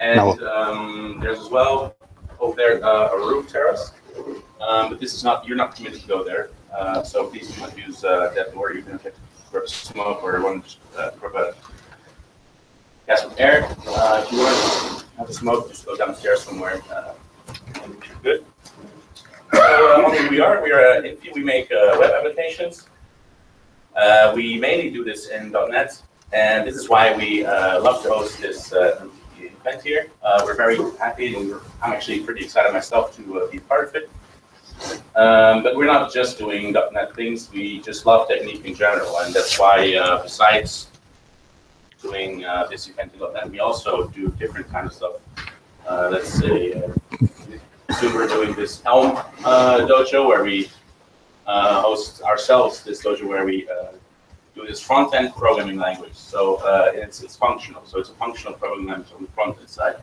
And there's as well over there a roof terrace, but this is not, you're not permitted to go there. So please do not use that door, even if it grabs smoke or one grab a gas from air. If you want to have a smoke, just go downstairs somewhere and you're good. So what we are we make web applications. We mainly do this in .NET, and this is why we love to host this event here. We're very happy, and I'm actually pretty excited myself to be part of it. But we're not just doing .NET things. We just love technique in general, and that's why besides doing this event in .NET, we also do different kinds of stuff. Let's say we're doing this Elm dojo where we host ourselves this dojo where we do this front-end programming language. So it's functional. So it's a functional programming language on the front-end side.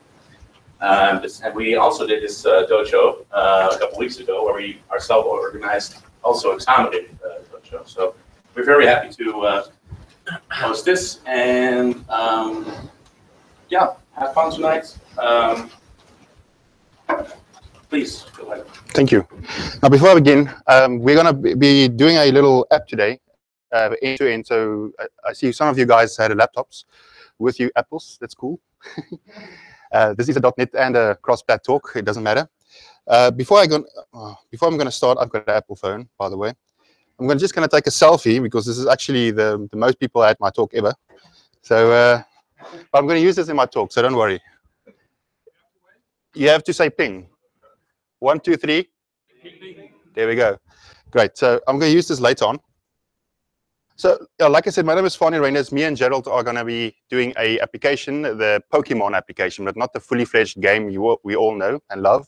And we also did this dojo a couple weeks ago where we ourselves organized also a accommodated dojo. So we're very happy to host this. And yeah, have fun tonight. Please, go ahead. Thank you. Now, before I begin, we're going to be doing a little app today, end to end. So I see some of you guys had laptops with you, Apples. That's cool. This is a .NET and a cross-plat talk. It doesn't matter. Before I'm going to start, I've got an Apple phone, by the way. I'm just going to take a selfie because this is actually the most people at my talk ever. So but I'm going to use this in my talk, so don't worry. You have to say ping. 1, 2, 3. There we go. Great. So I'm going to use this later on. So like I said, my name is Fani Reinders. Me and Gerald are going to be doing an application, the Pokemon application, but not the fully fledged game we all know and love.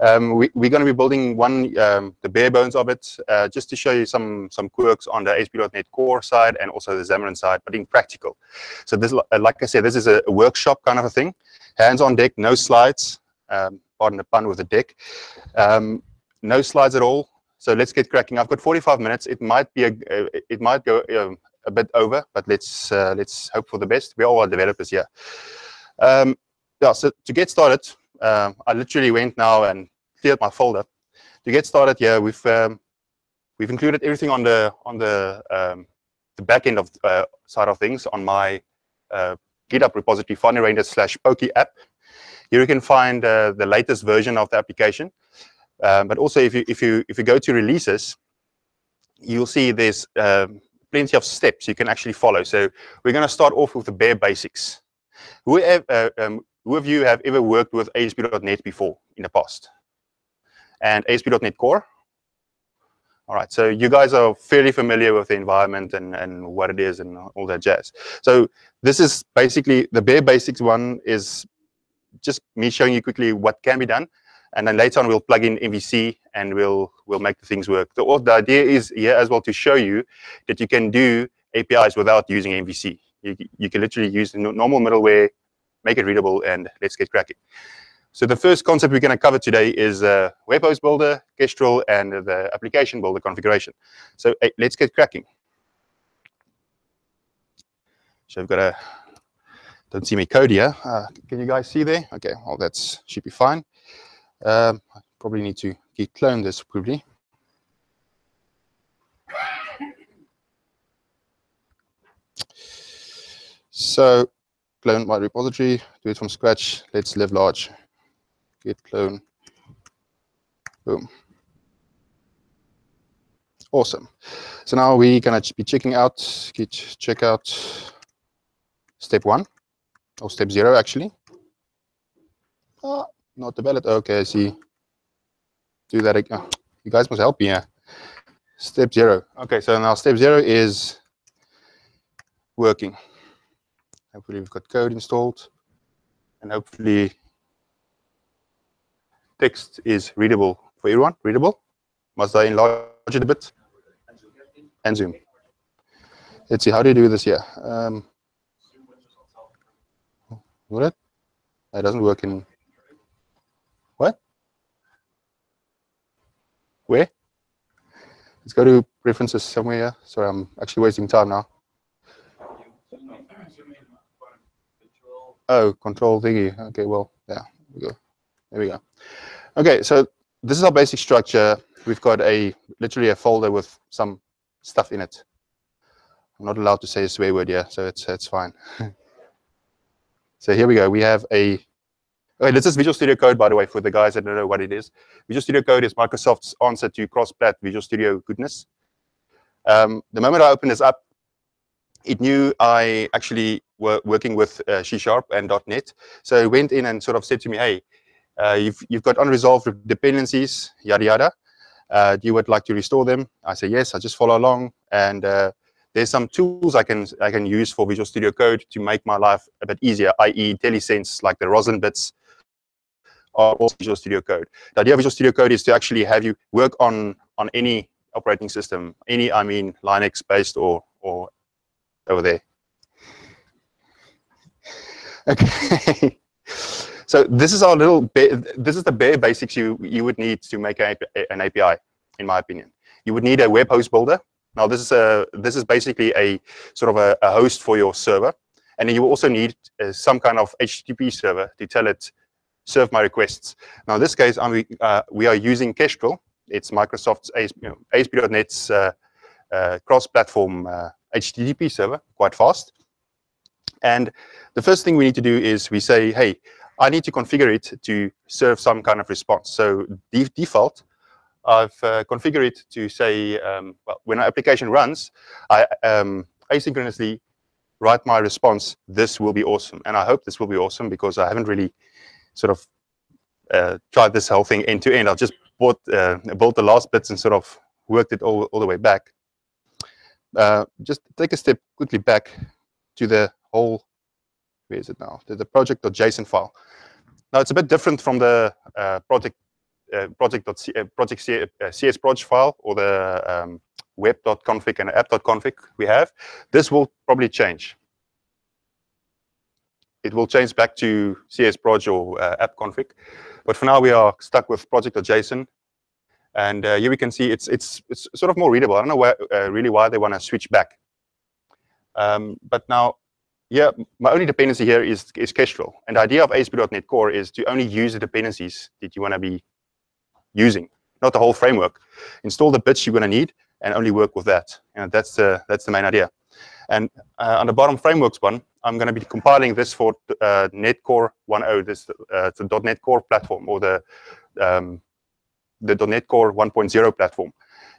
We're going to be building one, the bare bones of it, just to show you some quirks on the ASP.NET Core side and also the Xamarin side, but in practical. So this, like I said, this is a workshop kind of a thing. Hands on deck, no slides. Pardon the pun with the deck. No slides at all. So let's get cracking. I've got 45 minutes. It might be it might go a bit over, but let's hope for the best. We all are developers here. Yeah. So to get started, I literally went now and cleared my folder. To get started, yeah, we've included everything on the back end of side of things on my GitHub repository, FaniReinders/PokiApp. Here you can find the latest version of the application, but also if you go to releases, you'll see there's plenty of steps you can actually follow. So we're going to start off with the bare basics. Who of you have ever worked with ASP.NET before in the past? And ASP.NET Core? All right, so you guys are fairly familiar with the environment and what it is and all that jazz. So this is basically the bare basics one is just me showing you quickly what can be done, and then later on we'll plug in MVC and we'll make the things work. The idea is here as well to show you that you can do APIs without using MVC. You can literally use the normal middleware, make it readable, and let's get cracking. So the first concept we're going to cover today is web host builder, Kestrel, and the application builder configuration. So let's get cracking. So I've got a don't see me code here. Can you guys see there? Okay, well, that should be fine. I probably need to clone this quickly. So, clone my repository, do it from scratch. Let's live large. Git clone. Boom. Awesome. So now we're going to be checking out git checkout step 1. Or step 0 actually. Oh, not the ballot. Okay, I see. Do that again. Oh, you guys must help me here. Step 0. Okay, so now step 0 is working. Hopefully we've got code installed. And hopefully text is readable for everyone. Readable. Must I enlarge it a bit? And zoom. Let's see, how do you do this here? Would it? It doesn't work in what? Where? Let's go to preferences somewhere here. Sorry, I'm actually wasting time now. Oh, control thingy. Okay, well, yeah, there we go. Okay, so this is our basic structure. We've got literally a folder with some stuff in it. I'm not allowed to say a swear word here, so it's fine. So here we go. We have okay, this is Visual Studio Code, by the way, for the guys that don't know what it is. Visual Studio Code is Microsoft's answer to cross-plat Visual Studio goodness. The moment I opened this up, it knew I actually were working with C# and .NET. So it went in and sort of said to me, hey, you've got unresolved dependencies, yada, yada. Do you would like to restore them? I say, yes, I just follow along. And there's some tools I can use for Visual Studio Code to make my life a bit easier, i.e. IntelliSense, like the Roslyn bits, are also Visual Studio Code. The idea of Visual Studio Code is to actually have you work on any operating system, any, I mean, Linux based or over there. Okay. So this is our this is the bare basics you would need to make an API, in my opinion. You would need a web host builder. Now this is basically a sort of a host for your server, and then you also need some kind of HTTP server to tell it serve my requests. Now in this case, we are using Kestrel. It's Microsoft's ASP.NET's cross-platform HTTP server, quite fast. And the first thing we need to do is we say, hey, I need to configure it to serve some kind of response. So default, I've configured it to say, well, when an application runs, I asynchronously write my response, this will be awesome. And I hope this will be awesome because I haven't really sort of tried this whole thing end to end. I've just built the last bits and sort of worked it all the way back. Just take a step quickly back to the whole, where is it now? To the project.json file. Now it's a bit different from the project.csproj file or the web.config and app.config we have. This will probably change. It will change back to csproj or app.config, but for now we are stuck with project.json. And here we can see it's sort of more readable. I don't know really why they want to switch back. But now, yeah, my only dependency here is Kestrel. And the idea of ASP.NET Core is to only use the dependencies that you want to be using, not the whole framework. Install the bits you're going to need and only work with that. And that's the main idea. And on the bottom frameworks one, I'm going to be compiling this for .NET Core 1.0. This it's the .NET Core platform or the .NET Core 1.0 platform.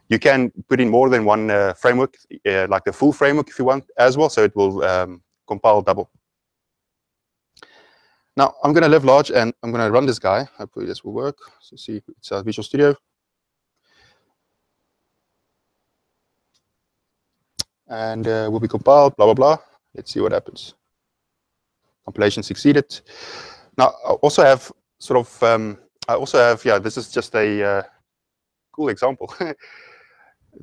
You can put in more than one framework, like the full framework if you want as well, so it will compile double. Now, I'm going to live large and I'm going to run this guy. Hopefully this will work. So see, it's Visual Studio. And will be compiled, blah, blah, blah. Let's see what happens. Compilation succeeded. Now, I also have sort of, yeah, this is just a cool example.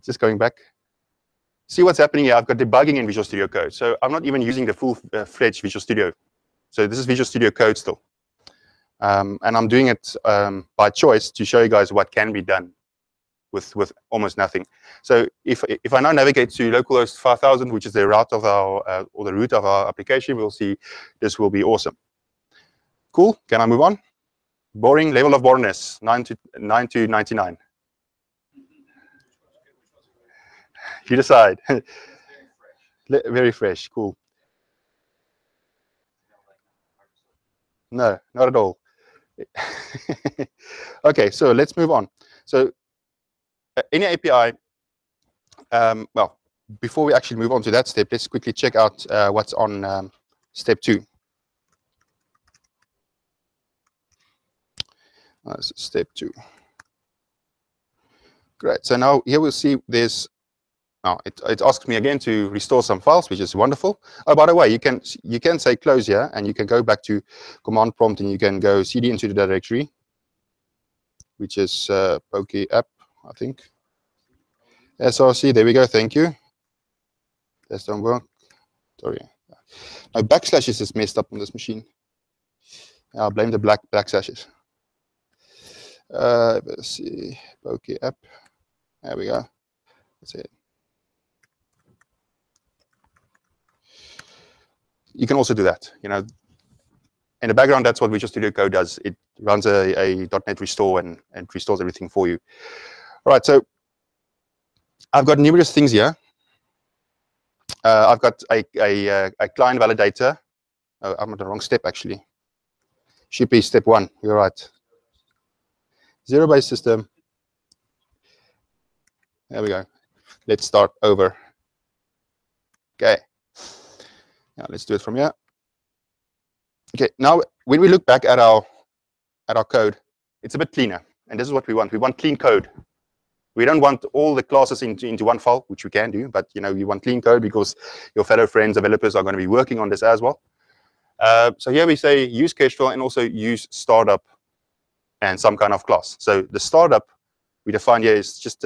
Just going back. See what's happening here. I've got debugging in Visual Studio Code. So I'm not even using the full-fledged Visual Studio. So this is Visual Studio Code still. And I'm doing it by choice to show you guys what can be done with almost nothing. So if I now navigate to localhost 5000, which is the route of our, or the root of our application, we'll see this will be awesome. Cool, can I move on? Boring, level of boringness, 9 to 99. You decide. Very fresh, cool. No, not at all. Okay, so let's move on. So any API, well, before we actually move on to that step, let's quickly check out what's on step 2. That's step 2. Great, so now here we'll see there's, now it asks me again to restore some files, which is wonderful. Oh, by the way, you can say close here, and you can go back to command prompt, and you can go cd into the directory, which is POCO app, I think. SRC, there we go, thank you. That's don't work, sorry. No, backslashes is messed up on this machine. I blame the black backslashes. Let's see, POCO app, there we go, that's it. You can also do that, you know, in the background, that's what Visual Studio Code does. It runs a .NET restore and restores everything for you. All right, so I've got numerous things here. I've got a client validator. Oh, I'm on the wrong step, actually. Should be step one. You're right. Zero-based system. There we go. Let's start over. Okay. Now let's do it from here. Okay. Now, when we look back at our code, it's a bit cleaner, and this is what we want. We want clean code. We don't want all the classes into one file, which we can do, but you know, you want clean code because your fellow friends, developers, are going to be working on this as well. So here we say use Kestrel and also use startup and some kind of class. So the startup we define here is just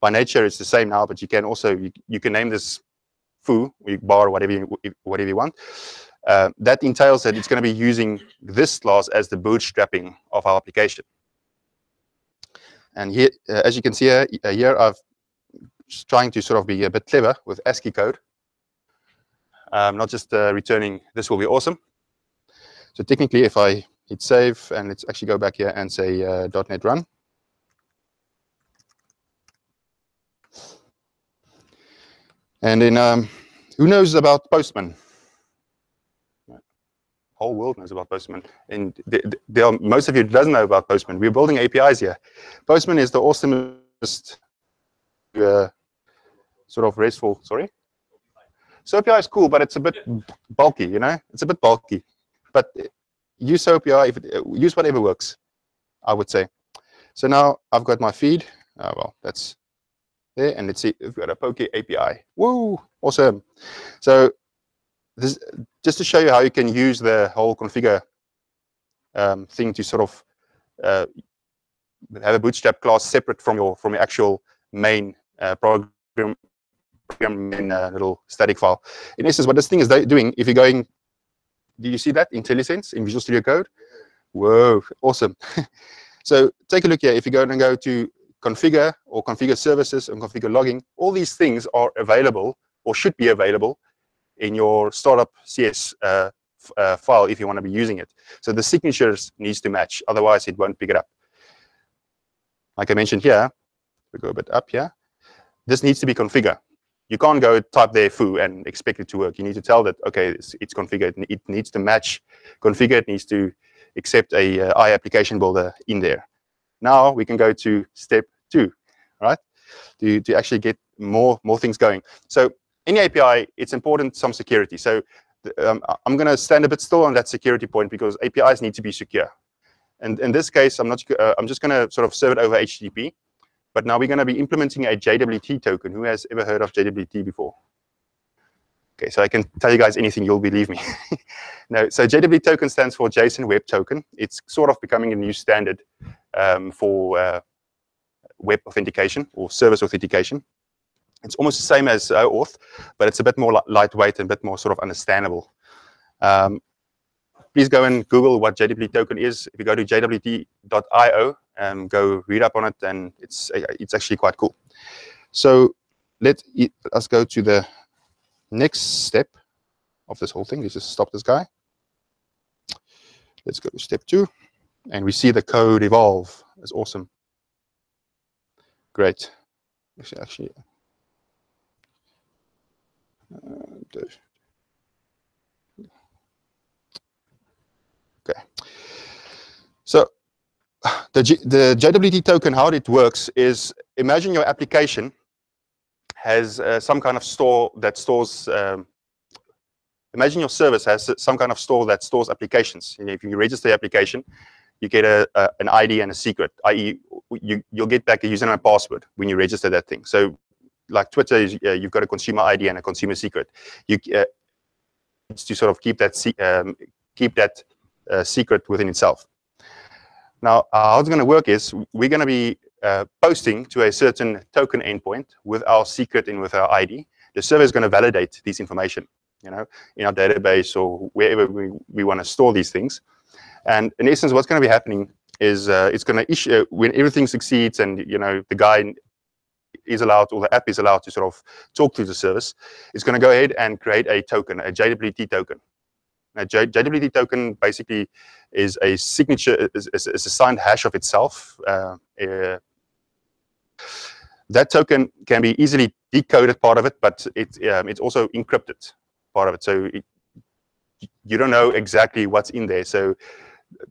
by nature it's the same now, but you can also you can name this foo, bar, whatever you want. That entails that it's going to be using this class as the bootstrapping of our application. And here, as you can see here, I'm just trying to sort of be a bit clever with ASCII code. Not just returning, this will be awesome. So technically, if I hit save, and let's actually go back here and say .NET run. And then, who knows about Postman? Whole world knows about Postman, and most of you doesn't know about Postman. We're building APIs here. Postman is the awesomest sort of RESTful. Sorry, SOAP API is cool, but it's a bit bulky. You know, it's a bit bulky. But use SOAP API. Use whatever works, I would say. So now I've got my feed. Oh, well, that's there, and let's see. We've got a POCO API. Woo, awesome. So this, just to show you how you can use the whole configure thing to sort of have a bootstrap class separate from your actual main program in a little static file. In essence, what this thing is doing, if you're going, do you see that IntelliSense in Visual Studio Code? Whoa, awesome. So take a look here. If you go and go to configure or configure services and configure logging, all these things are available or should be available in your startup CS file if you want to be using it. So the signatures needs to match, otherwise it won't pick it up. Like I mentioned here, we go a bit up here. This needs to be configured. You can't go type there foo and expect it to work. You need to tell that, okay, it's configured. It needs to match configure. It needs to accept a I application builder in there. Now we can go to step two, right? To actually get more things going. So in the API, it's important some security. So I'm going to stand a bit still on that security point because APIs need to be secure. And in this case, I'm just going to sort of serve it over HTTP. But now we're going to be implementing a JWT token. Who has ever heard of JWT before? Okay, so I can tell you guys anything, you'll believe me. No, so JWT token stands for JSON Web Token. It's sort of becoming a new standard for web authentication or service authentication. It's almost the same as OAuth, but it's a bit more lightweight and a bit more sort of understandable. Please go and Google what JWT token is. If you go to JWT.io, go read up on it, and it's actually quite cool. So let us go to the next step of this whole thing. Let's just stop this guy. Let's go to step two, and we see the code evolve. It's awesome. Great. Actually. Okay, so the JWT token, how it works is, imagine your application has some kind of store that stores, imagine your service has some kind of store that stores applications. And if you register the application, you get an ID and a secret, i.e. you'll get back a username and password when you register that thing. So like Twitter, you've got a consumer ID and a consumer secret. You to sort of keep that secret within itself. Now, how it's going to work is we're going to be posting to a certain token endpoint with our secret and with our ID. The server is going to validate this information, you know, in our database or wherever we want to store these things. And in essence, what's going to be happening is it's going to issue when everything succeeds, and you know the guy is allowed, or the app is allowed to sort of talk to the service, it's going to go ahead and create a token, a JWT token. Now, JWT token basically is a signature, is a signed hash of itself. That token can be easily decoded part of it, but it's also encrypted part of it. So you don't know exactly what's in there. So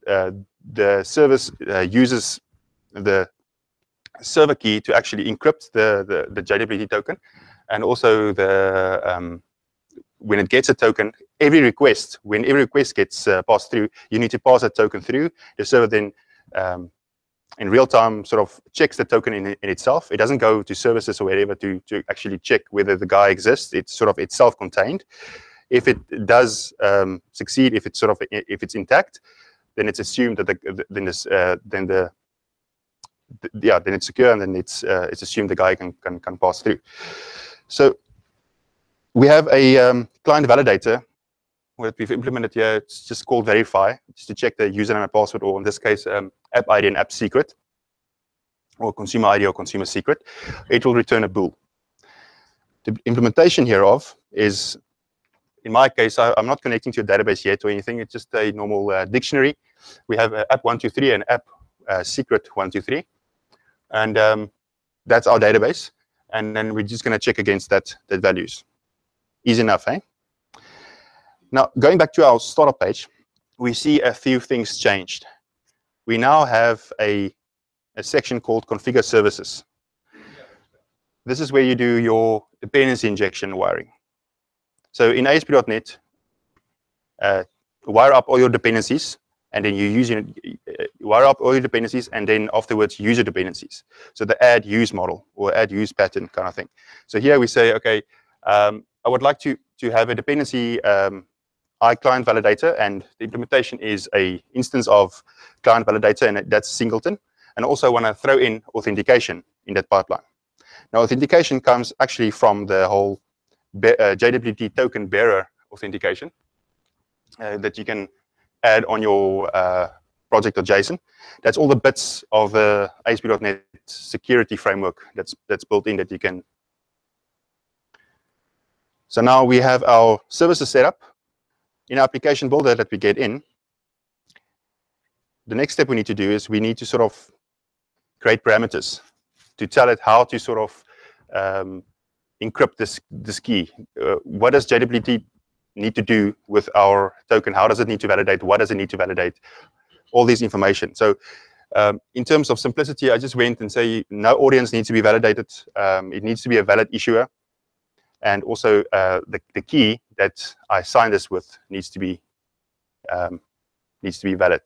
the service uses the server key to actually encrypt the JWT token, and also the when it gets a token, when every request gets passed through, you need to pass that token through. The server then in real time sort of checks the token in itself. It doesn't go to services or whatever to actually check whether the guy exists. It's sort of it's self-contained. If it does succeed, if it's intact, then it's assumed that then it's secure, and then it's assumed the guy can pass through. So we have a client validator that we've implemented here. It's just called verify, just to check the username and password, or in this case, app ID and app secret, or consumer ID or consumer secret. It will return a bool. The implementation hereof is, in my case, I'm not connecting to a database yet or anything. It's just a normal dictionary. We have app123 and app secret123. And that's our database. And then we're just going to check against that values. Easy enough, eh? Now, going back to our startup page, we see a few things changed. We now have a section called configure services. This is where you do your dependency injection wiring. So in ASP.NET, wire up all your dependencies, and then you use wire up all your dependencies, and then afterwards use your dependencies. So the add use model or add use pattern kind of thing. So here we say, okay, I would like to have a dependency client validator, and the implementation is a instance of client validator, and that's singleton. And also want to throw in authentication in that pipeline. Now, authentication comes actually from the whole JWT token bearer authentication that you can add on your project.json. That's all the bits of the ASP.NET security framework that's built in that you can. So now we have our services set up in our application builder that we get in. The next step we need to do is we need to sort of create parameters to tell it how to sort of encrypt this key. What does JWT need to do with our token? How does it need to validate? What does it need to validate? All these information. So in terms of simplicity, I just went and say no audience needs to be validated. It needs to be a valid issuer. And also the key that I sign this with needs to be valid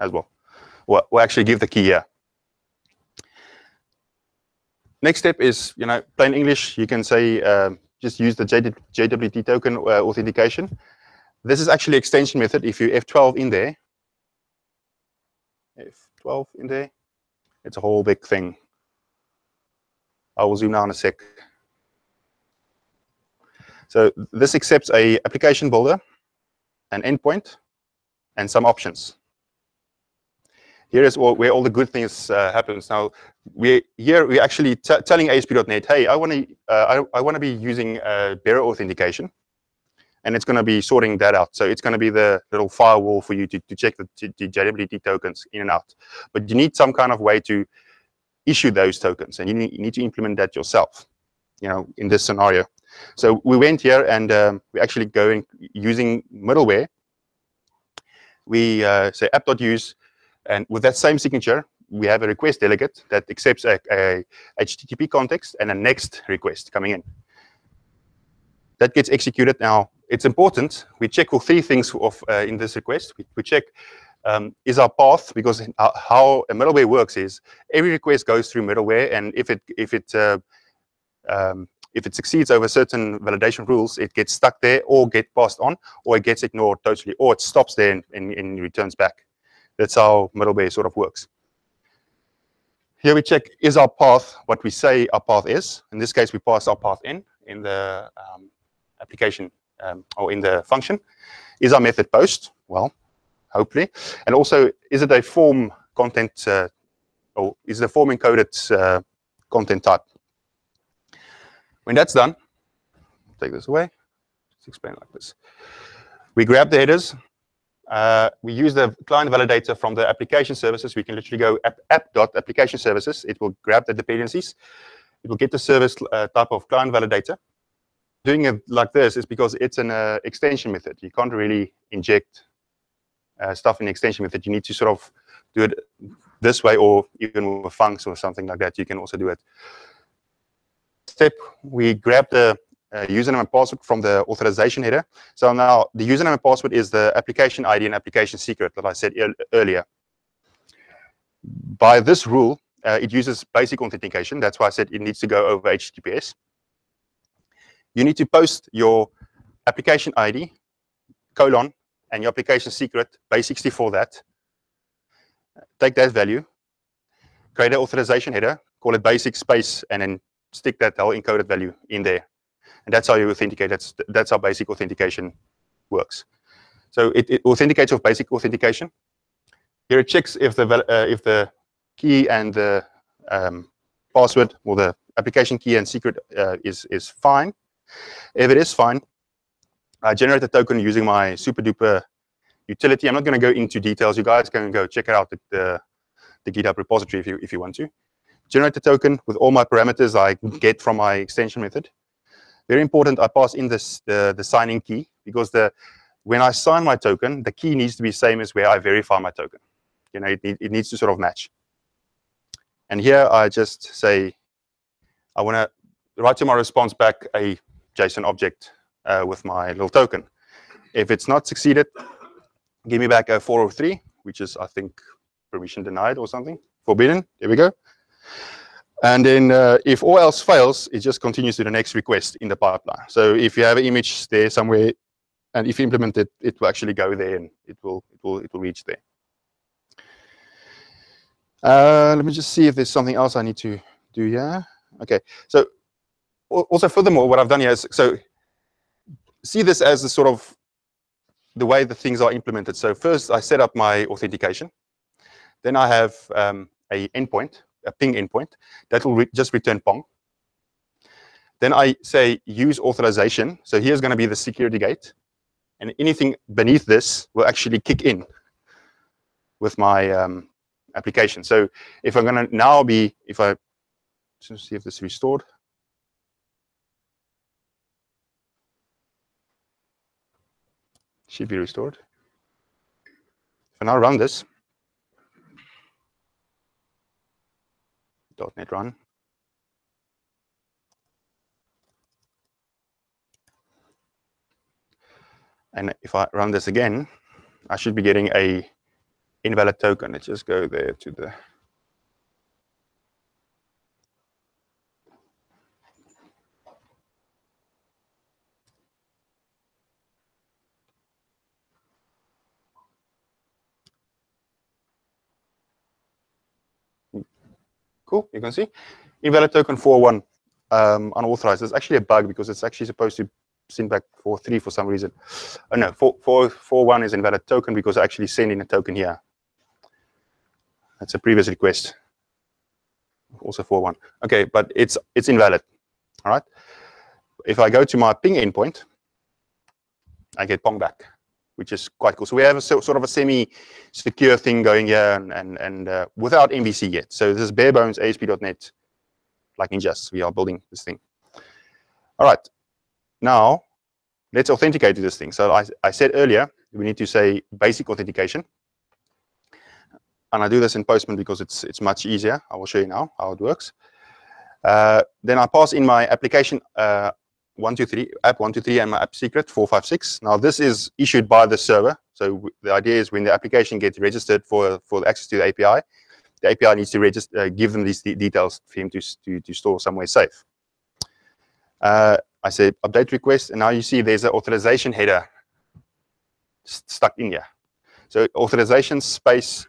as well. We'll actually give the key here. Next step is, you know, plain English. You can say just use the JWT token authentication. This is actually extension method. If you F12 in there, it's a whole big thing. I will zoom down a sec. So this accepts a application builder, an endpoint, and some options. Here is where all the good things happens. Now we're actually telling ASP.NET, hey, I want to be using bearer authentication, and it's going to be sorting that out. So it's going to be the little firewall for you to check the JWT tokens in and out. But you need some kind of way to issue those tokens, and you need to implement that yourself. You know, in this scenario. So we went here and we actually go in using middleware. We say app.use. And with that same signature, we have a request delegate that accepts a HTTP context and a next request coming in. That gets executed. Now, it's important. We check for three things in this request. We check is our path, because how a middleware works is every request goes through middleware, and if it succeeds over certain validation rules, it gets stuck there or get passed on, or it gets ignored totally, or it stops there and returns back. That's how middleware sort of works. Here we check, is our path what we say our path is? In this case, we pass our path in the application or in the function. Is our method post? Well, hopefully. And also, is it a form content, or is it a form encoded content type? When that's done, take this away. Let's explain like this. We grab the headers. We use the client validator from the application services. We can literally go app.application services. It will grab the dependencies. It will get the service type of client validator. Doing it like this is because it's an extension method. You can't really inject stuff in the extension method. You need to sort of do it this way, or even with funcs or something like that. You can also do it. Step, we grab the username and password from the authorization header. So now the username and password is the application ID and application secret that I said earlier. By this rule, it uses basic authentication. That's why I said it needs to go over HTTPS. You need to post your application ID, colon, and your application secret, base64 that. Take that value, create an authorization header, call it basic space, and then stick that whole encoded value in there. And that's how you authenticate. That's how basic authentication works. So it authenticates with basic authentication. Here it checks if the key and the password, or the application key and secret, is fine. If it is fine, I generate a token using my super duper utility. I'm not going to go into details. You guys can go check out the GitHub repository if you want to. Generate the token with all my parameters I get from my extension method. Very important, I pass in this, the signing key, because when I sign my token, the key needs to be same as where I verify my token. You know, it needs to sort of match. And here I just say, I want to write to my response back a JSON object with my little token. If it's not succeeded, give me back a 403, which is, I think, permission denied or something, forbidden. There we go. And then if all else fails, it just continues to the next request in the pipeline. So if you have an image there somewhere, and if you implement it, it will actually go there, and it will reach there. Let me just see if there's something else I need to do here. Okay. So also, furthermore, what I've done here is, so see this as the sort of the way the things are implemented. So first, I set up my authentication. Then I have a endpoint. A ping endpoint that will just return pong. Then I say use authorization. So here's going to be the security gate, and anything beneath this will actually kick in with my application. So if I'm going to now be, if I just see if this is restored. Should be restored. If I now run this, .NET run. And if I run this again, I should be getting a invalid token. Let's just go there to the... Cool, you can see invalid token 401, unauthorized. There's actually a bug, because it's actually supposed to send back 43 for some reason. Oh no, 401 is invalid token, because I actually send in a token here. That's a previous request. Also 401. Okay, but it's invalid. All right. If I go to my ping endpoint, I get pong back, which is quite cool. So we have a sort of a semi-secure thing going here, and without MVC yet. So this is bare bones ASP.NET, like in just we are building this thing. All right, now let's authenticate to this thing. So I said earlier, we need to say basic authentication. And I do this in Postman because it's much easier. I will show you now how it works. Then I pass in my application 123 app 123 and my app secret 456. Now this is issued by the server. So the idea is when the application gets registered for the access to the API needs to register, give them these details for him to store somewhere safe. I said update request, and now you see there's an authorization header stuck in here. So authorization space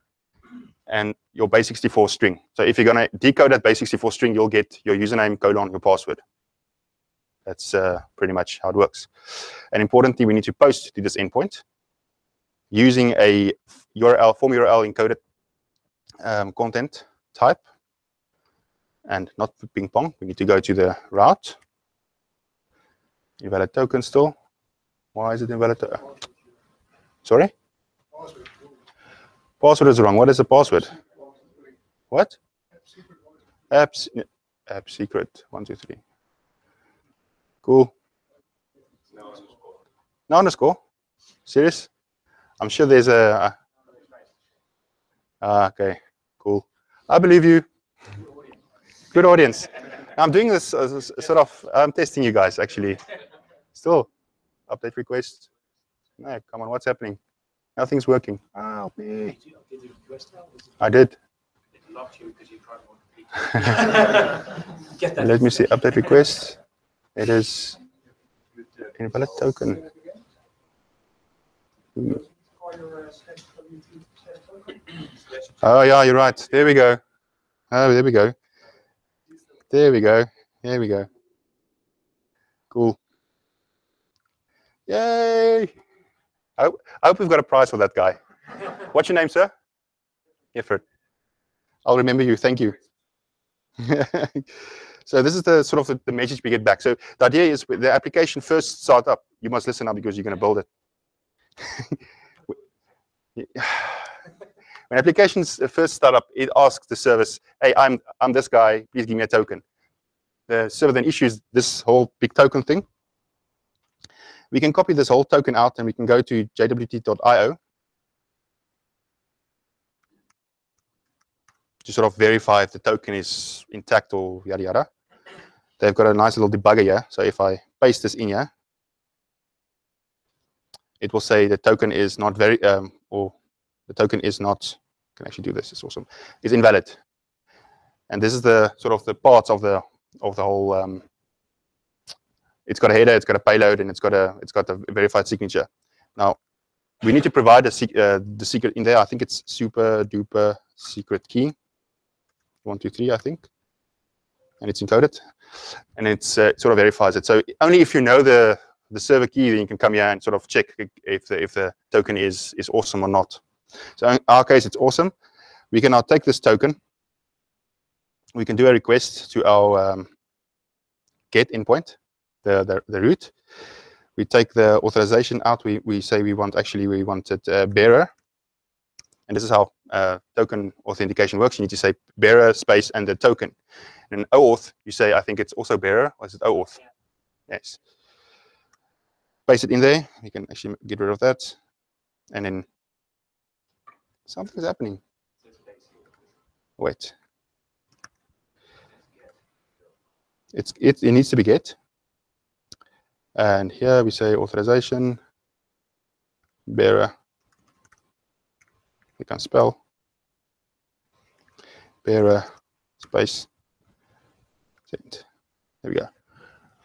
and your base64 string. So if you're going to decode that base64 string, you'll get your username colon your password. That's pretty much how it works. And importantly, we need to post to this endpoint using a URL, form URL encoded content type, and not ping pong. We need to go to the route. Invalid token still. Why is it invalid? Sorry? Password is wrong. What is the password? What? App secret. 1, 2, 3. Cool. No underscore. Serious? I'm sure there's a. Okay. Cool. I believe you. Good audience. I'm doing this as sort of. I'm testing you guys actually. Still, update request. No, come on. What's happening? Nothing's working. Oh, me. I did. It locked you because you tried one. Get that. Let me see. Update request. It is invalid token. Oh yeah, you're right. There we go. Oh, there we go. There we go. There we go. Cool. Yay! I hope we've got a prize for that guy. What's your name, sir? Ifrit. I'll remember you. Thank you. So this is the sort of the message we get back. So the idea is with the application first start up. You must listen up because you're going to build it. When applications first start up, it asks the service, "Hey, I'm this guy. Please give me a token." The server then issues this whole big token thing. We can copy this whole token out and we can go to JWT.io to sort of verify if the token is intact or yada yada. They've got a nice little debugger here. So if I paste this in here, it will say the token is not very, or the token is not, I can actually do this, it's awesome, it's invalid. And this is the sort of the parts of the whole, it's got a header, it's got a payload, and it's got a verified signature. Now, we need to provide the secret in there. I think it's super duper secret key, 1, 2, 3, I think, and it's encoded, and it's it sort of verifies it. So only if you know the server key, then you can come here and sort of check if the token is awesome or not. So in our case, it's awesome. We can now take this token. We can do a request to our GET endpoint. The root. We take the authorization out. We say we wanted bearer, and this is how token authentication works. You need to say bearer space and the token. And in OAuth, you say I think it's also bearer, or is it OAuth? Yeah. Yes. Paste it in there. You can actually get rid of that, and then something's happening. Wait. It needs to be get. And here we say authorization, bearer, we can spell, bearer, space, send. There we go.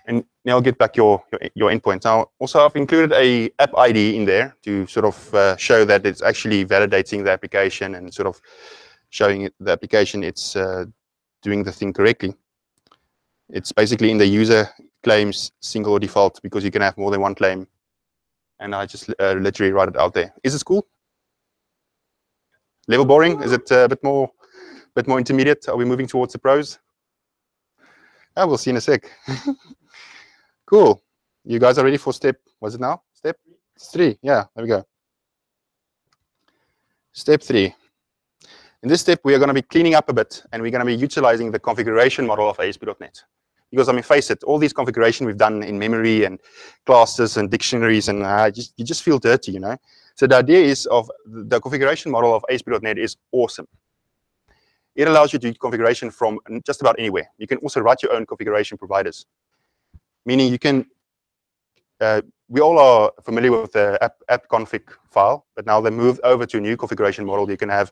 And now get back your endpoint. Now, also I've included a app ID in there to sort of show that it's actually validating the application and sort of showing it, the application it's doing the thing correctly. It's basically in the user claims single or default because you can have more than one claim, and I just literally write it out there. Is this cool? Level boring? Is it a bit more intermediate? Are we moving towards the pros? Oh, we'll see in a sec. Cool. You guys are ready for step? Was it now? Step 3. Yeah, there we go. Step 3. In this step, we are going to be cleaning up a bit, and we're going to be utilizing the configuration model of ASP.NET. Because, I mean, face it, all these configuration we've done in memory and classes and dictionaries, and you just feel dirty, you know. So the idea is of the configuration model of ASP.NET is awesome. It allows you to do configuration from just about anywhere. You can also write your own configuration providers, meaning you can, we all are familiar with the app config file, but now they moved over to a new configuration model. You can have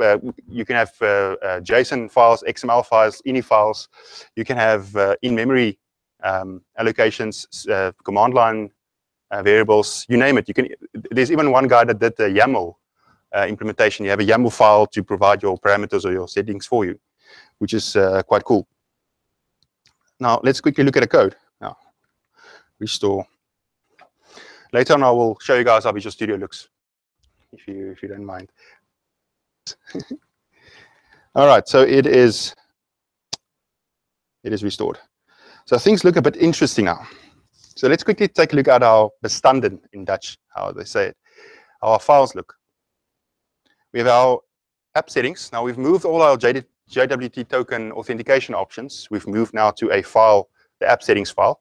JSON files, XML files, ini files. You can have in-memory allocations, command line variables. You name it. You can. There's even one guy that did the YAML implementation. You have a YAML file to provide your parameters or your settings for you, which is quite cool. Now let's quickly look at the code. Now restore. Later on, I will show you guys how Visual Studio looks, if you don't mind. All right, so it is restored. So things look a bit interesting now. So let's quickly take a look at our bestanden in Dutch, how they say it. how our files look. We have our app settings. Now we've moved all our JWT token authentication options. We've moved now to a file, the app settings file,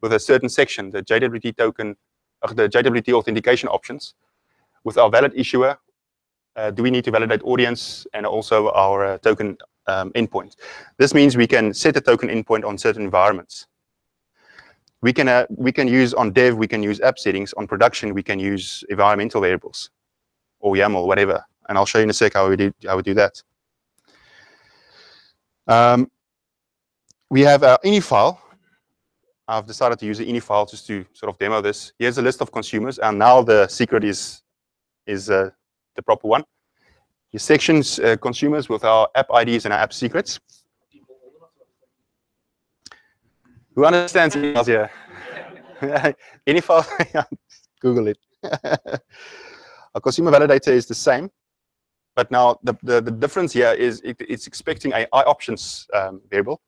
with a certain section, the JWT token, the JWT authentication options. With our valid issuer, do we need to validate audience and also our token endpoint? This means we can set a token endpoint on certain environments. We can use on dev, we can use app settings. On production, we can use environmental variables or YAML, whatever. And I'll show you in a sec how we do that. We have our ini file. I've decided to use the ini file just to sort of demo this. Here's a list of consumers, and now the secret is the proper one. Your sections, consumers with our app IDs and our app secrets. Who understands emails here? Any file? Google it. Our consumer validator is the same, but now the difference here is it's expecting a IOptions variable,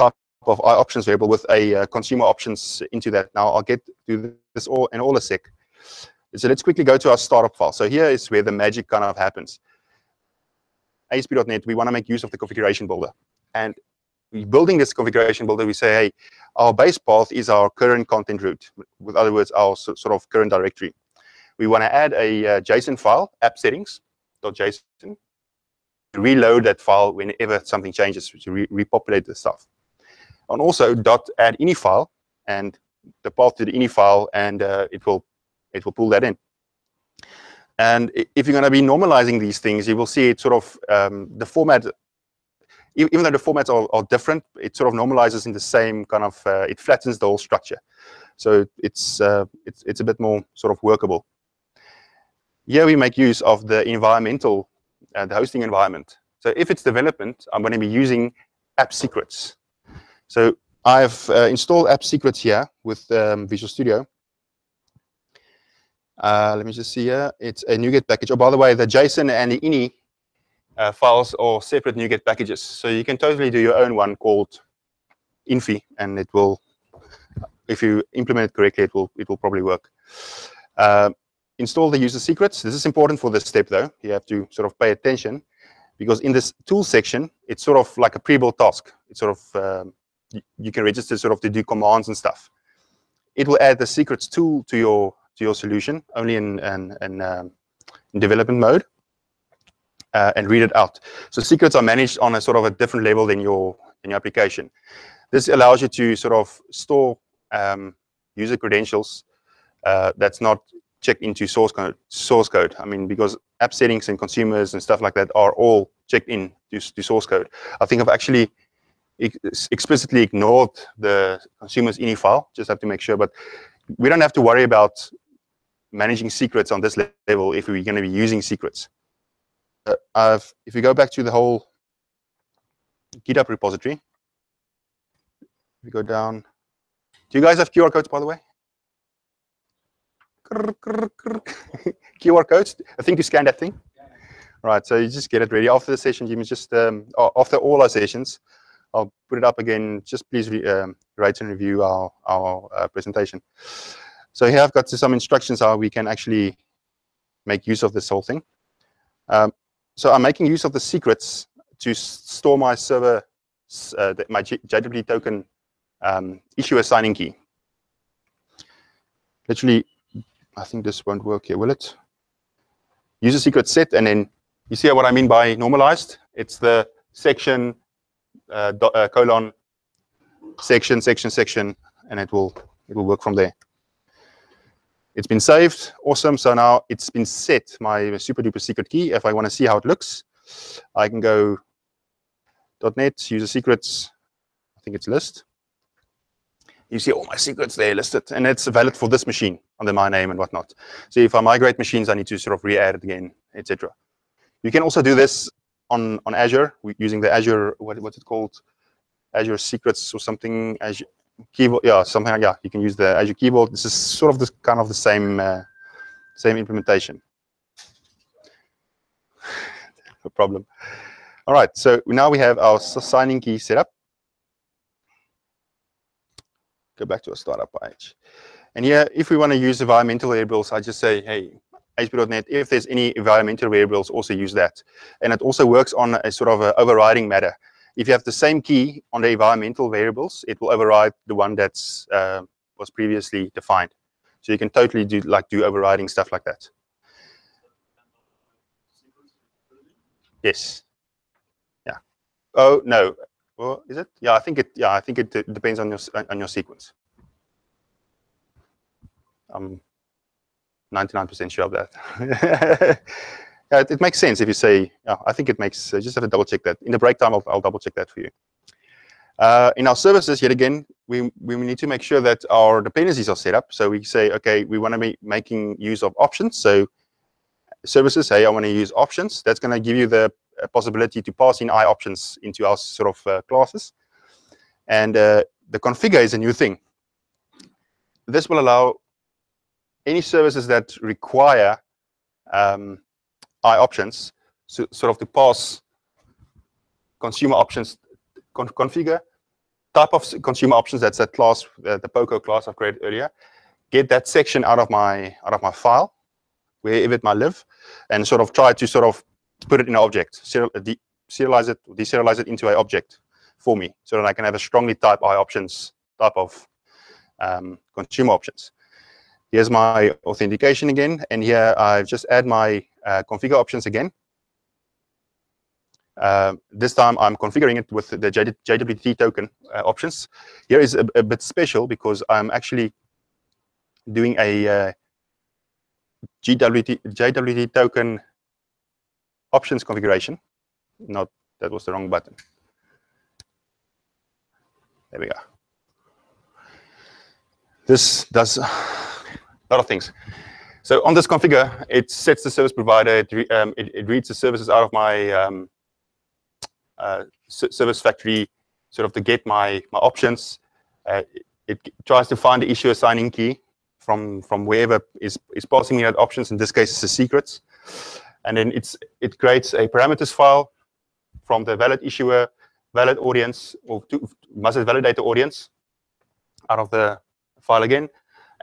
type of IOptions variable with a consumer options into that. Now I'll get to this all in all a sec. So let's quickly go to our startup file. So here is where the magic kind of happens. ASP.NET, we want to make use of the configuration builder, and building this configuration builder, we say, hey, our base path is our current content root. With other words, our sort of current directory. We want to add a JSON file, app settings.json, to reload that file whenever something changes, to repopulate the stuff. And also .add ini file, and the path to the ini file, and it will pull that in. And if you're going to be normalizing these things, you will see it sort of the format. Even though the formats are different, it sort of normalizes in the same kind of, it flattens the whole structure. So it's a bit more sort of workable. Here we make use of the environmental, the hosting environment. So if it's development, I'm going to be using app secrets. So I've installed app secrets here with Visual Studio. Let me just see here. It's a NuGet package. Oh, by the way, the JSON and the ini files or separate NuGet packages, so you can totally do your own one called Infi, and it will, if you implement it correctly, it will probably work. Install the user secrets. This is important for this step, though. You have to sort of pay attention, because in this tool section, it's sort of like a pre-built task. It's sort of you can register sort of to do commands and stuff. It will add the secrets tool to your solution only in development mode. And read it out. So secrets are managed on a sort of a different level than your application. This allows you to sort of store user credentials that's not checked into source code. I mean, because app settings and consumers and stuff like that are all checked in to source code. I think I've actually explicitly ignored the consumers ini file. Just have to make sure, but we don't have to worry about managing secrets on this level if we're going to be using secrets. If you go back to the whole GitHub repository, we go down. Do you guys have QR codes, by the way? QR codes, I think you scan that thing. Yeah. Right, so you just get it ready. After the session, you can just, after all our sessions, I'll put it up again. Just please rate and review our presentation. So here I've got some instructions how we can actually make use of this whole thing. So I'm making use of the secrets to store my server, my JWT token issuer signing key. Literally, I think this won't work here, will it? User secret set, and then you see what I mean by normalized? It's the section, colon, section, section, section, and it will work from there. It's been saved, awesome. So now it's been set, my super duper secret key. If I want to see how it looks, I can go .NET, user secrets, I think it's list. You see all my secrets there listed, and it's valid for this machine under my name and whatnot. So if I migrate machines, I need to sort of re-add it again, etc. You can also do this on Azure, using the Azure, what's it called? Azure Secrets or something, Azure Keyboard, yeah, something like that. You can use the Azure Keyboard. This is sort of the kind of the same implementation. No problem. All right, so now we have our signing key set up. Go back to our startup page. And here, if we want to use environmental variables, I just say, hey, ASP.NET, if there's any environmental variables, also use that. And it also works on a sort of an overriding matter. If you have the same key on the environmental variables, it will override the one that's was previously defined. So you can totally do overriding stuff like that. Yes. Yeah. Oh no. Well, is it? Yeah, I think it. Yeah, I think it depends on your sequence. I'm 99% sure of that. Yeah, it makes sense if you say. Yeah, I think it makes. Just have to double check that. In the break time, I'll double check that for you. In our services, yet again, we need to make sure that our dependencies are set up. So we say, okay, we want to be making use of options. So services say, I want to use options. That's going to give you the possibility to pass in IOptions into our sort of classes. And the configure is a new thing. This will allow any services that require IOptions so, sort of to pass consumer options, configure type of consumer options. That's that class, the POCO class I've created earlier. Get that section out of my file, wherever it might live, and sort of try to sort of put it in an object, serialize it, deserialize it into an object for me, so that I can have a strongly typed IOptions type of consumer options. Here's my authentication again, and here I've just add my configure options again. This time I'm configuring it with the JWT token options. Here is a bit special because I'm actually doing a JWT token options configuration. Not, that was the wrong button. There we go. This does a lot of things. So on this configure, it sets the service provider. It reads the services out of my service factory, sort of to get my options. It tries to find the issue assigning key from wherever is passing me that options. In this case, it's the secrets. And then it creates a parameters file from the valid issuer, valid audience, or must it validate the audience out of the file again.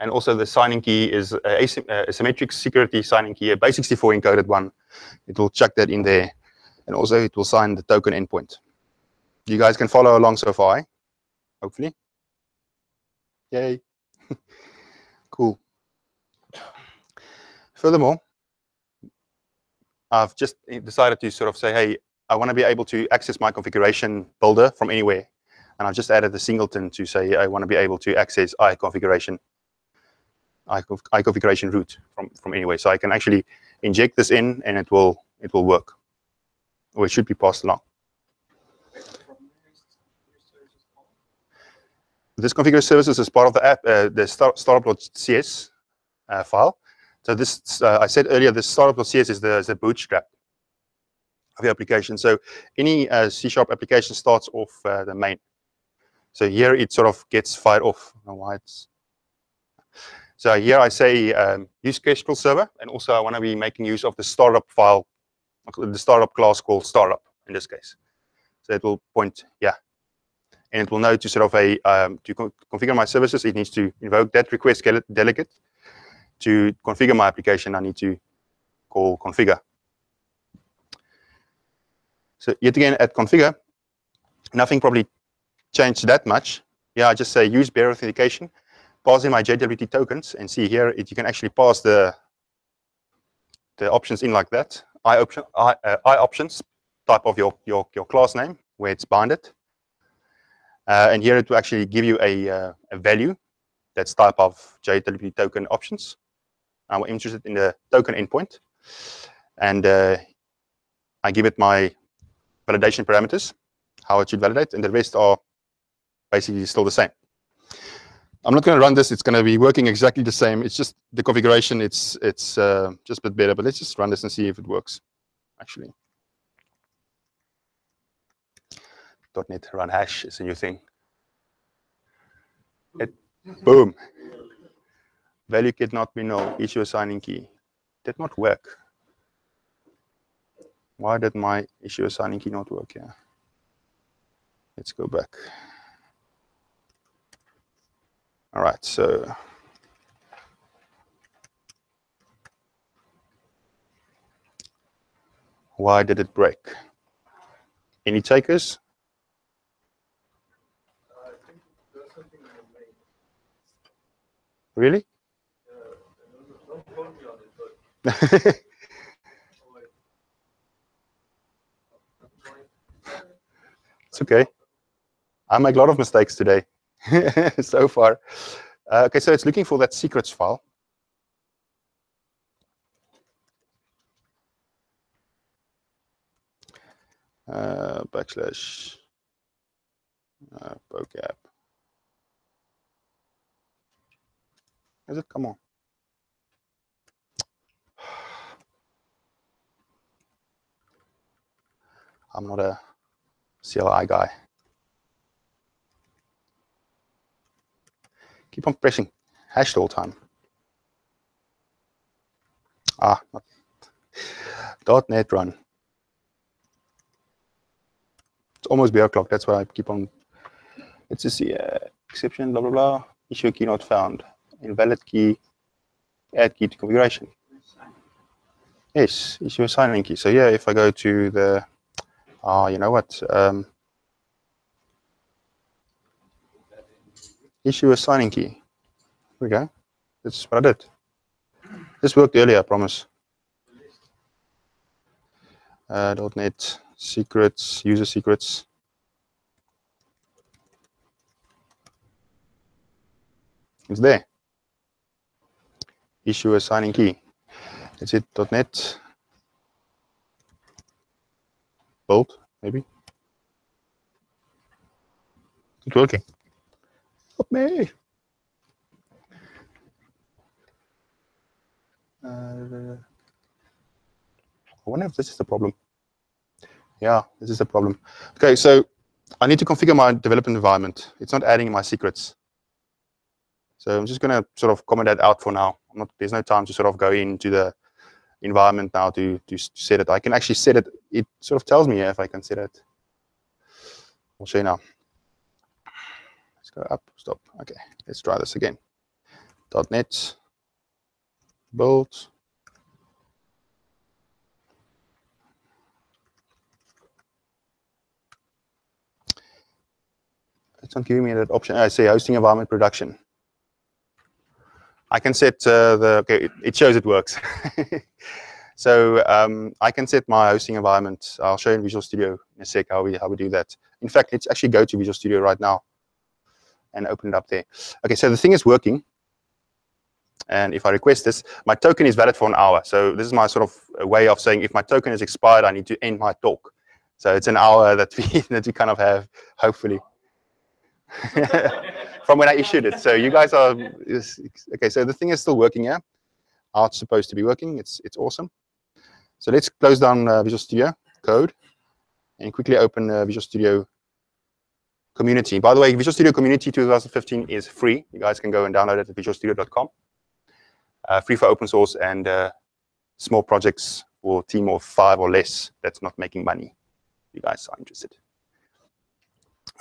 And also the signing key is asymmetric security signing key, a base64 encoded one. It will chuck that in there. And also it will sign the token endpoint. You guys can follow along so far, eh? Hopefully. Yay. Cool. Furthermore, I've just decided to sort of say, hey, I want to be able to access my configuration builder from anywhere. And I've just added the singleton to say I want to be able to access iConfiguration root from anywhere. So I can actually inject this in, and it will work, or it should be passed along. This configure services is part of the app, the startup.cs file. So this I said earlier, this startup.cs is the bootstrap of the application. So any C# application starts off the main. So here it sort of gets fired off. I don't know why it's. So here I say use Kestrel server, and also I want to be making use of the startup file, the startup class called startup in this case. So it will point, yeah, and it will know to sort of configure my services. It needs to invoke that request delegate. To configure my application, I need to call configure. So yet again at configure, nothing probably changed that much. Yeah, I just say use bearer authentication. Pass in my JWT tokens, and see here you can actually pass the options in like that. IOptions type of your class name where it's binded, and here it will actually give you a value that's type of JWT token options. I'm interested in the token endpoint, and I give it my validation parameters, how it should validate, and the rest are basically still the same. I'm not going to run this. It's going to be working exactly the same. It's just the configuration. It's just a bit better. But let's just run this and see if it works. Actually, .NET run hash is a new thing. It, boom. Value could not be null. Issue assigning key did not work. Why did my issue assigning key not work here? Let's go back. All right, so Why did it break? Any takers? I think there's something in the main. Really? Don't quote me on it, but... It's okay. I make a lot of mistakes today so far. Okay, so it's looking for that secrets file. Backslash PoCAP. Is it? Come on. I'm not a CLI guy. Keep on pressing hash all the time. Ah, not. .NET run. It's almost beer o'clock. That's why I keep on. Let's just see. Exception, blah, blah, blah. Issue key not found. Invalid key. Add key to configuration. Yes, issue assigning key. So, yeah, if I go to the. Ah, you know what? Issue assigning key. Here we go. That's what I did. This worked earlier, I promise. .NET secrets, user secrets. It's there. Issue assigning key. That's it. .NET. Build, maybe. It's working. Help me. I wonder if this is the problem. Yeah, this is the problem. Okay, so I need to configure my development environment. It's not adding my secrets. So I'm just going to sort of comment that out for now. I'm not, there's no time to sort of go into the environment now to set it. I can actually set it. It sort of tells me if I can set it. I'll show you now. Let's go up, stop. Okay, let's try this again. .NET build. It's not giving me that option. I say hosting environment production. I can set okay, it shows it works. So I can set my hosting environment. I'll show you in Visual Studio in a sec how we do that. In fact, let's actually go to Visual Studio right now and open it up there. Okay, so the thing is working. And if I request this, my token is valid for an hour. So this is my sort of way of saying if my token is expired, I need to end my talk. So it's an hour that we kind of have, hopefully. From when I issued it. So you guys are, okay, so the thing is still working here. How it's supposed to be working. It's awesome. So let's close down Visual Studio Code and quickly open Visual Studio Community. By the way, Visual Studio Community 2015 is free. You guys can go and download it at visualstudio.com. Free for open source and small projects or team of 5 or less that's not making money. You guys are interested.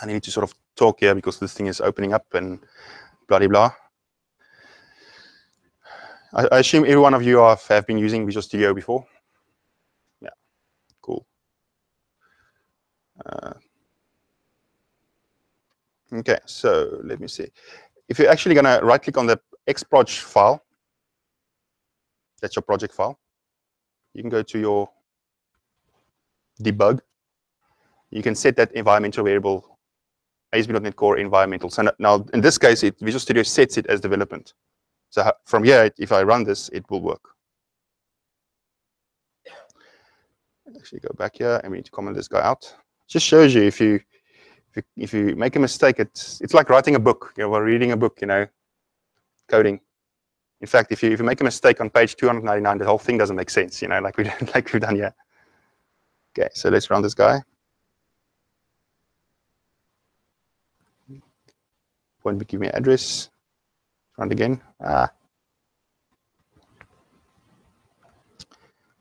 I need to sort of talk here because this thing is opening up and blah, blah, blah. I assume every one of you have been using Visual Studio before. Yeah, cool. Okay, so let me see. If you're actually going to right-click on the xproj file, that's your project file, you can go to your debug. You can set that environmental variable ASP.NET Core environmental. So now, in this case, Visual Studio sets it as development. So from here, if I run this, it will work. Actually, go back here, and we need to comment this guy out. It just shows you if you make a mistake, it's like writing a book. You know, or reading a book. You know, coding. In fact, if you make a mistake on page 299, the whole thing doesn't make sense. You know, like we've done here. Okay, so let's run this guy. Won't give me an address. Run it again. Ah.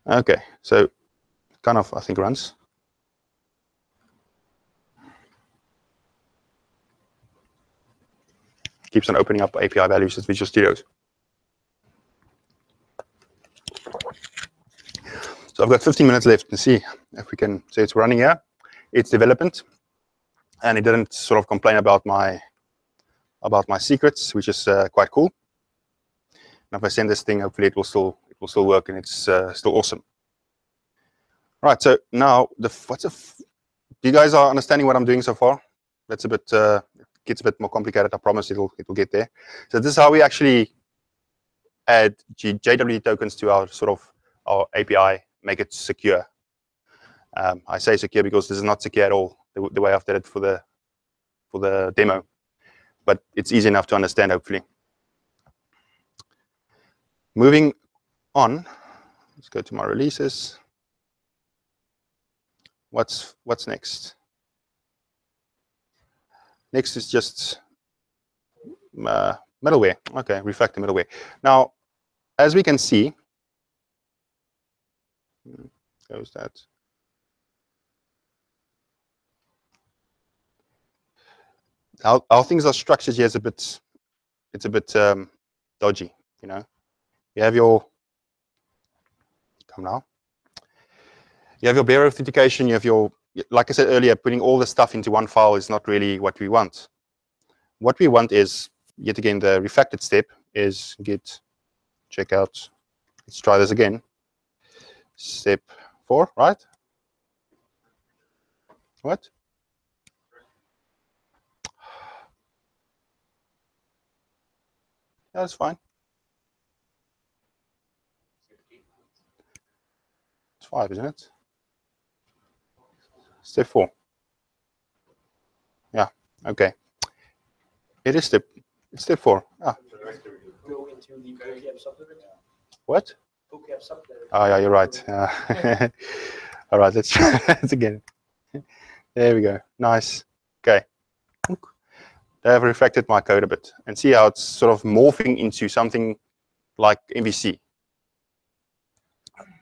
Okay, so kind of I think runs. Keeps on opening up API values at Visual Studios. So I've got 15 minutes left and see if we can say it's running here. It's development, and it didn't sort of complain about my secrets, which is quite cool. And if I send this thing, hopefully it will still work, and it's still awesome. All right, so now you guys are understanding what I'm doing so far? That's a bit it gets a bit more complicated. I promise it will get there. So this is how we actually add JWT tokens to our sort of our API, make it secure. I say secure because this is not secure at all, the way I've done it for the demo, but it's easy enough to understand, hopefully. Moving on, let's go to my releases. What's next? Next is just middleware. Okay, refactor middleware. Now, as we can see, goes that. How things are structured here is a bit dodgy, you know. You have your You have your bearer authentication, you have your, like I said earlier, putting all the stuff into one file is not really what we want. What we want is, yet again, the refactored step is git checkout. Let's try this again. Step 4, right? What? That's fine. It's 5, isn't it? Step 4. Yeah, okay. It is step 4. Ah. Go into the POCO subdirectory. What? POCO subdirectory. Oh, yeah, you're right. All right, let's try that again. There we go. Nice. Okay. I have refactored my code a bit and see how it's sort of morphing into something like MVC.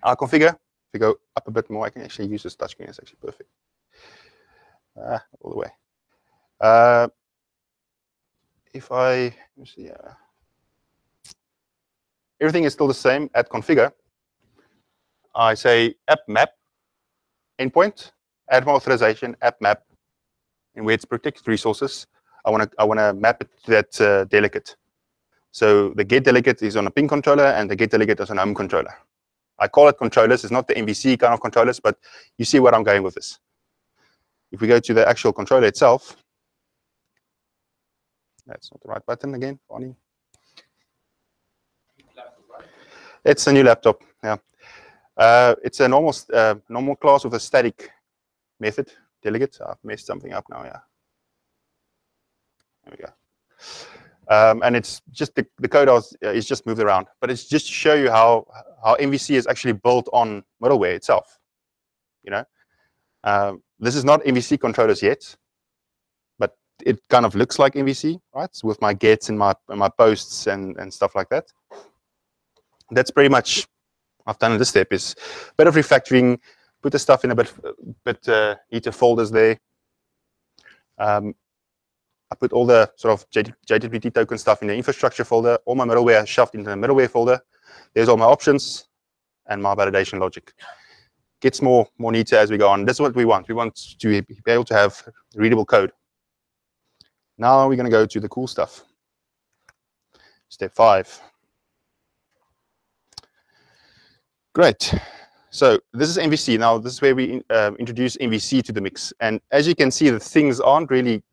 I'll configure. If we go up a bit more, I can actually use this touchscreen. It's actually perfect. All the way. Let me see, everything is still the same at configure. I say app map, endpoint, add more authorization, app map, and where it's protected resources. I want to map it to that delegate. So the get delegate is on a ping controller, and the get delegate is on a home controller. I call it controllers. It's not the MVC kind of controllers, but you see where I'm going with this. If we go to the actual controller itself, that's not the right button again, funny. It's a new laptop. Yeah, it's a normal class with a static method delegate. I've messed something up now. Yeah. There we go. And it's just the code is just moved around, but it's just to show you how MVC is actually built on middleware itself. You know, this is not MVC controllers yet, but it kind of looks like MVC, right? So with my gets and my posts and stuff like that. That's pretty much I've done in this step is a bit of refactoring, put the stuff in a bit neater folders there. I put all the sort of JWT token stuff in the infrastructure folder, all my middleware shoved into the middleware folder. There's all my options and my validation logic. Gets more neater as we go on. That's what we want. We want to be able to have readable code. Now we're going to go to the cool stuff. Step 5. Great. So this is MVC. Now this is where we introduce MVC to the mix. And as you can see, the things aren't really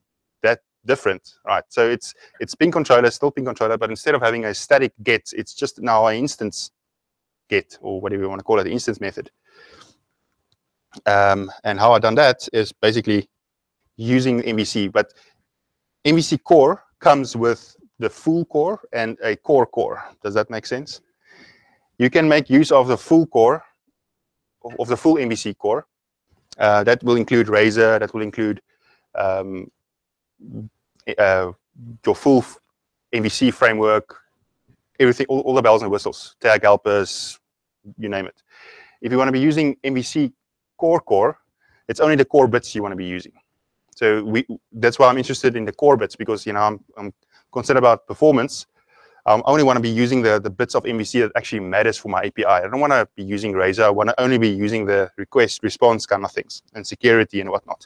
that different, right? So it's ping controller, still ping controller, but instead of having a static get, it's just now an instance get, or whatever you want to call it, the instance method. And how I've done that is basically using MVC, but MVC core comes with the full core and a core. Does that make sense? You can make use of the full core, of the full MVC core. That will include Razor, that will include your full MVC framework, everything, all the bells and whistles, tag helpers, you name it. If you want to be using MVC core, it's only the core bits you want to be using. So that's why I'm interested in the core bits, because you know I'm concerned about performance. I only want to be using the bits of MVC that actually matters for my API. I don't want to be using Razor. I want to only be using the request response kind of things and security and whatnot.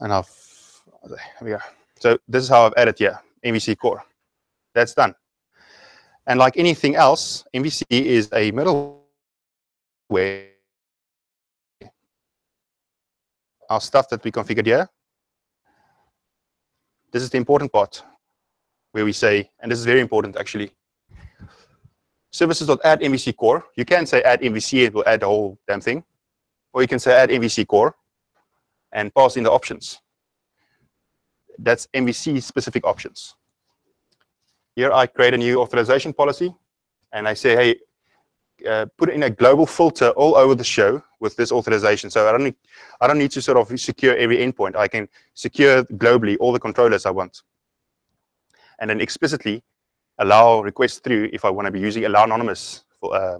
And here we go. So this is how I've added here, MVC core. That's done. And like anything else, MVC is a middleware. Our stuff that we configured here. This is the important part where we say, and this is very important actually, services.add MVC core. You can say add MVC, it will add the whole damn thing. Or you can say add MVC core and pass in the options. That's MVC specific options. Here I create a new authorization policy and I say, hey, put in a global filter all over the show with this authorization. So I don't need to sort of secure every endpoint. I can secure globally all the controllers I want. And then explicitly allow requests through if I want to be using allow anonymous for,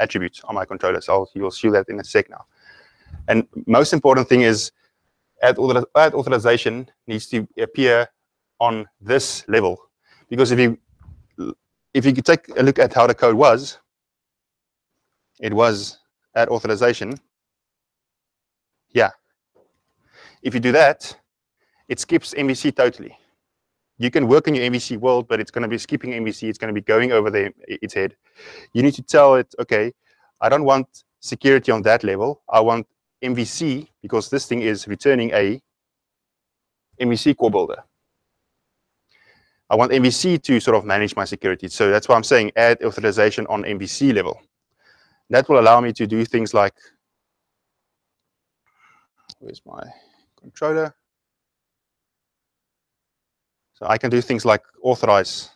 attributes on my controllers. You'll see that in a sec now. And most important thing is add authorization needs to appear on this level. Because if you could take a look at how the code was, it was add authorization. Yeah. If you do that, it skips MVC totally. You can work in your MVC world, but it's going to be skipping MVC. It's going to be going over its head. You need to tell it, okay, I don't want security on that level. I want MVC because this thing is returning a MVC core builder. I want MVC to sort of manage my security. So that's why I'm saying add authorization on MVC level. That will allow me to do things like, where's my controller? So I can do things like authorize,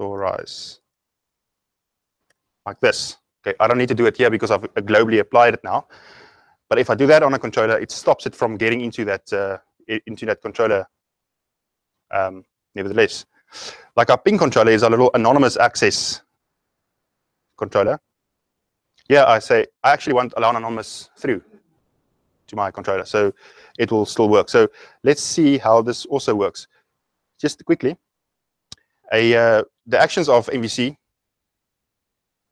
like this. Okay, I don't need to do it here because I've globally applied it now. But if I do that on a controller, it stops it from getting into that controller. Nevertheless, like our ping controller is a little anonymous access controller. Yeah, I say, I actually want allow anonymous through to my controller, so it will still work. So let's see how this also works. Just quickly, the actions of MVC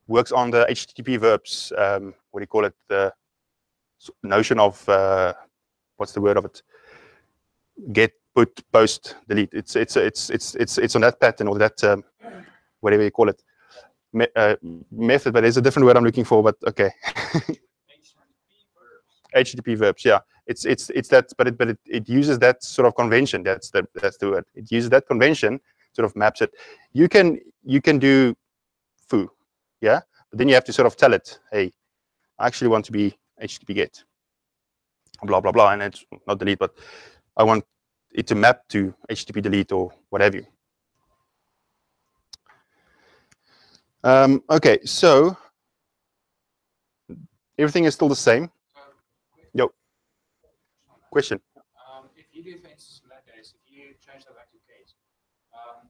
works on the HTTP verbs, what do you call it, the notion of, what's the word of it, get, put, post, delete. It's on that pattern or that, whatever you call it. Method, but there's a different word I'm looking for. But okay, HTTP verbs. Yeah, it's that, but it uses that sort of convention. That's the word. It uses that convention, sort of maps it. You can do foo, yeah, but then you have to sort of tell it, hey, I actually want to be HTTP get, blah blah blah, and it's not delete, but I want it to map to HTTP delete or whatever. Okay, so everything is still the same. Yo, question. If you do things like this, if you change the value case,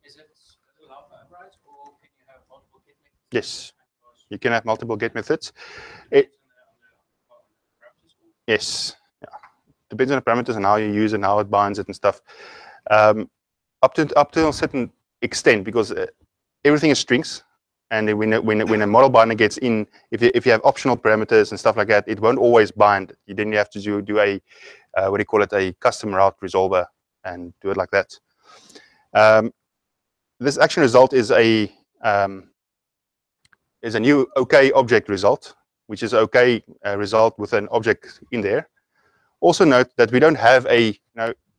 is it allowed by rights, or can you have multiple get methods? Yes, you can have multiple get methods. Yes, yeah. Depends on the parameters and how you use and how it binds it and stuff. Up to a certain extent, because everything is strings. And when a model binder gets in, if you have optional parameters and stuff like that, it won't always bind. You then have to do a what do you call it, a custom route resolver, and do it like that. This action result is a new OK object result, which is OK result with an object in there. Also note that we don't have a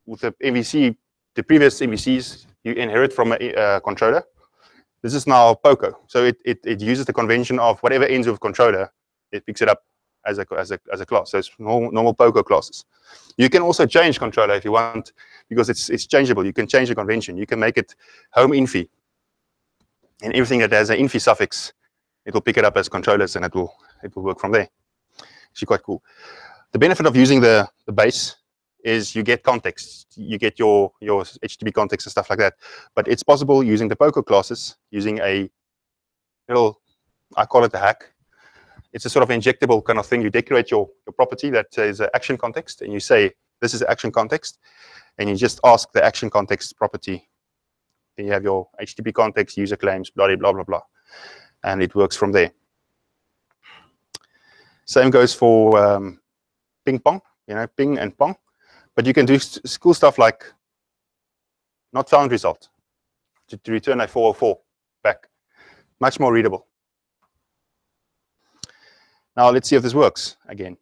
with the MVC, the previous MVCs you inherit from a controller. This is now POCO, so it uses the convention of whatever ends with controller, it picks it up as a class. So it's normal POCO classes. You can also change controller if you want, because it's changeable. You can change the convention. You can make it home infi, and everything that has an infi suffix, it will pick it up as controllers, and it will work from there. Actually, quite cool. The benefit of using the base is you get context, you get your HTTP context and stuff like that. But it's possible using the POCO classes, using a little, I call it a hack. It's a sort of injectable kind of thing. You decorate your property that is action context, and you say, this is action context. and you just ask the action context property. Then you have your HTTP context, user claims, blah, blah, blah, blah. And it works from there. Same goes for ping pong, you know, ping and pong. But you can do cool stuff like not found result to return a 404 back. Much more readable. Now let's see if this works again.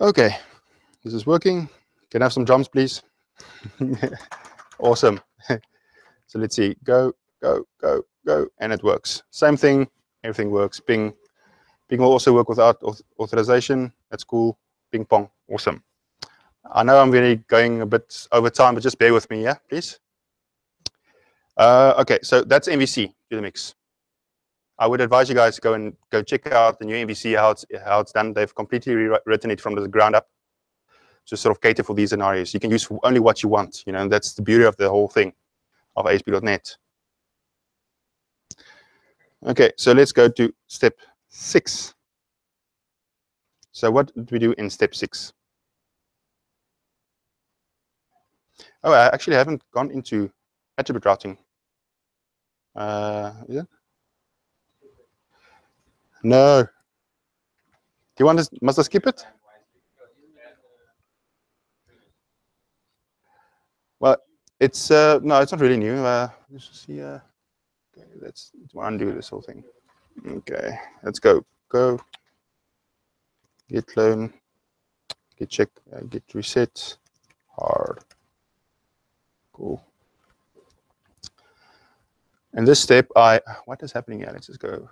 Okay, this is working. Can I have some drums, please? Awesome. So let's see. Go, go, go, go, and it works. Same thing. Everything works. Ping. Ping will also work without authorization. That's cool. Ping pong. Awesome. I know I'm really going a bit over time, but just bear with me, yeah, please. Okay, so that's MVC to the mix. I would advise you guys to go and go check out the new MVC, how it's done. They've completely rewritten it from the ground up to sort of cater for these scenarios. You can use only what you want, you know, and that's the beauty of the whole thing of ASP.NET. Okay, so let's go to step 6. So what did we do in step 6? Oh, I actually haven't gone into attribute routing. Is it? No. Do you want to, must I skip it? Well, it's no, it's not really new. Let's see. Okay, let's undo this whole thing. Okay, let's go. Go. Git clone. Git check. Git reset. Hard. Cool. In this step, what is happening here? Let's just go.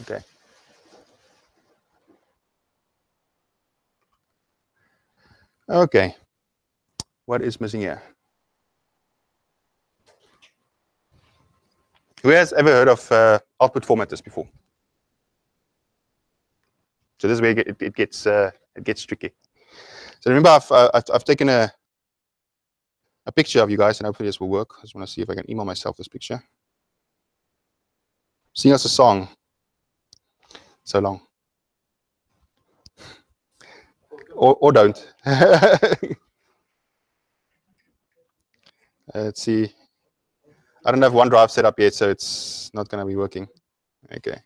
Okay. Okay. What is missing here? Who has ever heard of output formatters before? So this is where it gets tricky. So remember, I've taken a picture of you guys, and hopefully this will work. I just want to see if I can email myself this picture. Sing us a song. So long. Or don't. Let's see. I don't have OneDrive set up yet, so it's not going to be working. Okay.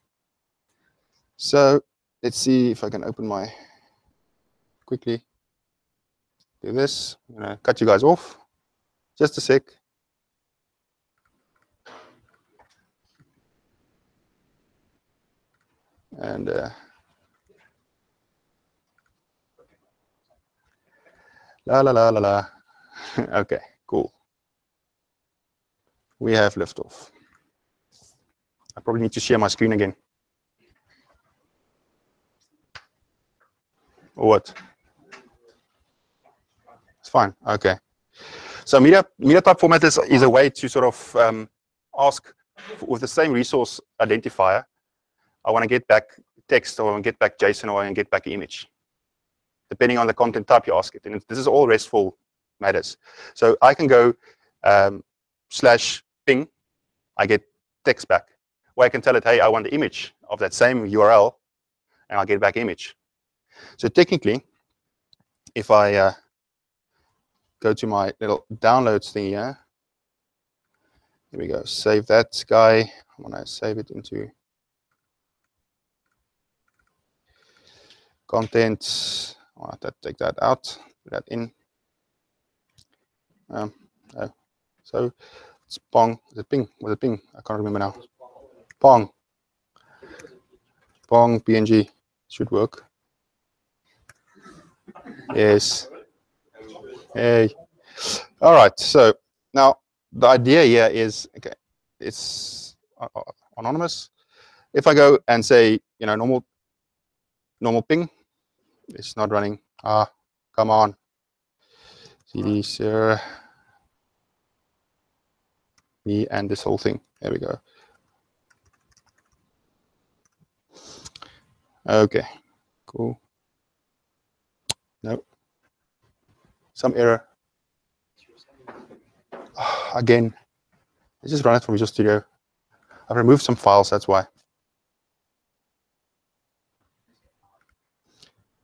So let's see if I can open my. Quickly. Do this. I'm going to cut you guys off. Just a sec. And la la la la la. Okay, cool. We have liftoff. I probably need to share my screen again. Or what? It's fine. Okay. So media type format is a way to sort of ask with the same resource identifier. I want to get back text, or I want to get back JSON, or I want to get back an image. Depending on the content type you ask it. And this is all RESTful matters. So I can go slash ping, I get text back. Or I can tell it, hey, I want the image of that same URL, and I'll get back image. So technically, if I go to my little downloads thing here, here we go, save that guy. I'm going to save it into content. I'll have to take that out, put that in. So it's pong. Is it ping? Was it ping? I can't remember now. Pong. Pong PNG should work. Yes. Hey. All right. So now the idea here is, okay, it's anonymous. If I go and say, you know, normal ping. It's not running. Ah, come on. CD, Sarah, me, and this whole thing. There we go. Okay, cool. No. some error. Again, let's just run it from Visual Studio. I've removed some files, that's why.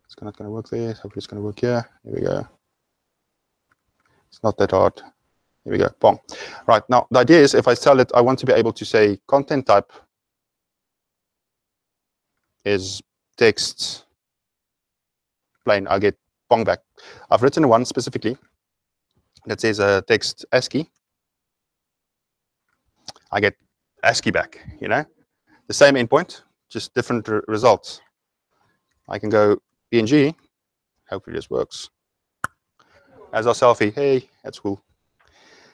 It's not going to work there. Hopefully it's going to work here. Here we go. It's not that hard. Here we go. Boom. Right, now the idea is if I sell it, I want to be able to say content type is text plain. I'll get pong back. I've written one specifically that says text ASCII. I get ASCII back, you know, the same endpoint, just different results. I can go PNG, hopefully this works, as our selfie. Hey, that's cool.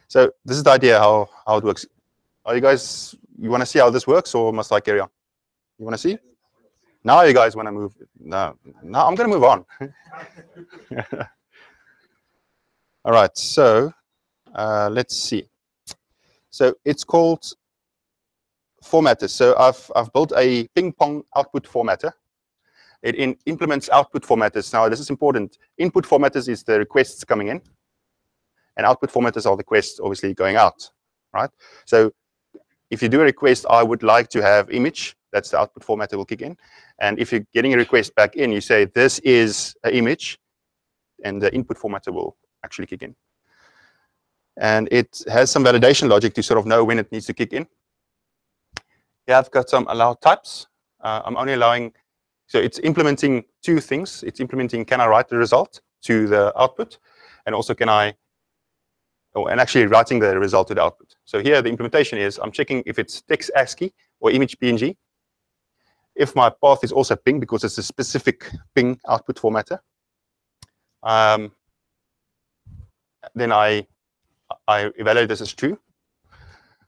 So this is the idea how it works. Are you guys, you want to see how this works, or must I carry on? You want to see? Now you guys want to move? No, now I'm going to move on. All right, so let's see. So it's called formatters. So I've built a ping pong output formatter. It implements output formatters. Now this is important. Input formatters is the requests coming in, and output formatters are the requests obviously going out, right? So if you do a request, I would like to have image. That's the output formatter will kick in. And if you're getting a request back in, you say this is an image, and the input formatter will actually kick in. And it has some validation logic to sort of know when it needs to kick in. Yeah, I've got some allow types. I'm only allowing, so it's implementing two things. It's implementing can I write the result to the output, and also can I, oh, and actually writing the result to the output. So here the implementation is I'm checking if it's text ASCII or image PNG. If my path is also ping, because it's a specific ping output formatter, then I evaluate this as true.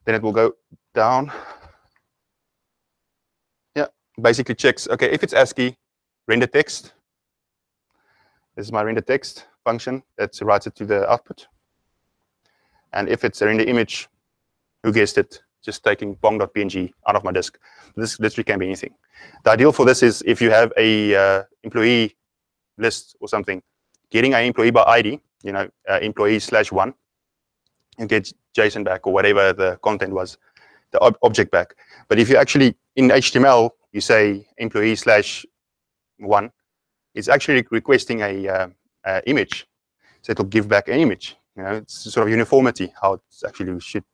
Then it will go down. Yeah, basically checks, okay, if it's ASCII, render text. This is my render text function that writes it to the output. And if it's a render image, who guessed it, just taking pong.png out of my disk. This literally can be anything. The ideal for this is if you have a employee list or something, getting an employee by ID, you know, employee/1, you get JSON back or whatever the content was, the object back. But if you actually, in HTML, you say employee/1, it's actually requesting a image. So it'll give back an image. You know, it's sort of uniformity, how it actually should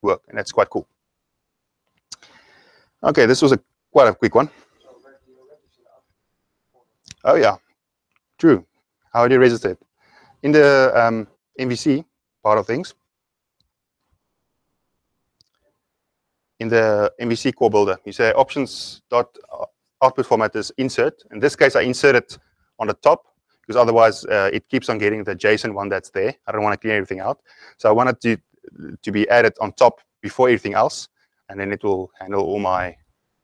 work, and that's quite cool. Okay, this was quite a quick one. Oh yeah, true. How do you register it? In the MVC part of things, in the MVC core builder, you say options.output formatters insert. In this case, I insert it on the top, because otherwise it keeps on getting the JSON one that's there. I don't want to clear everything out. So I want it to be added on top before everything else, and then it will handle all my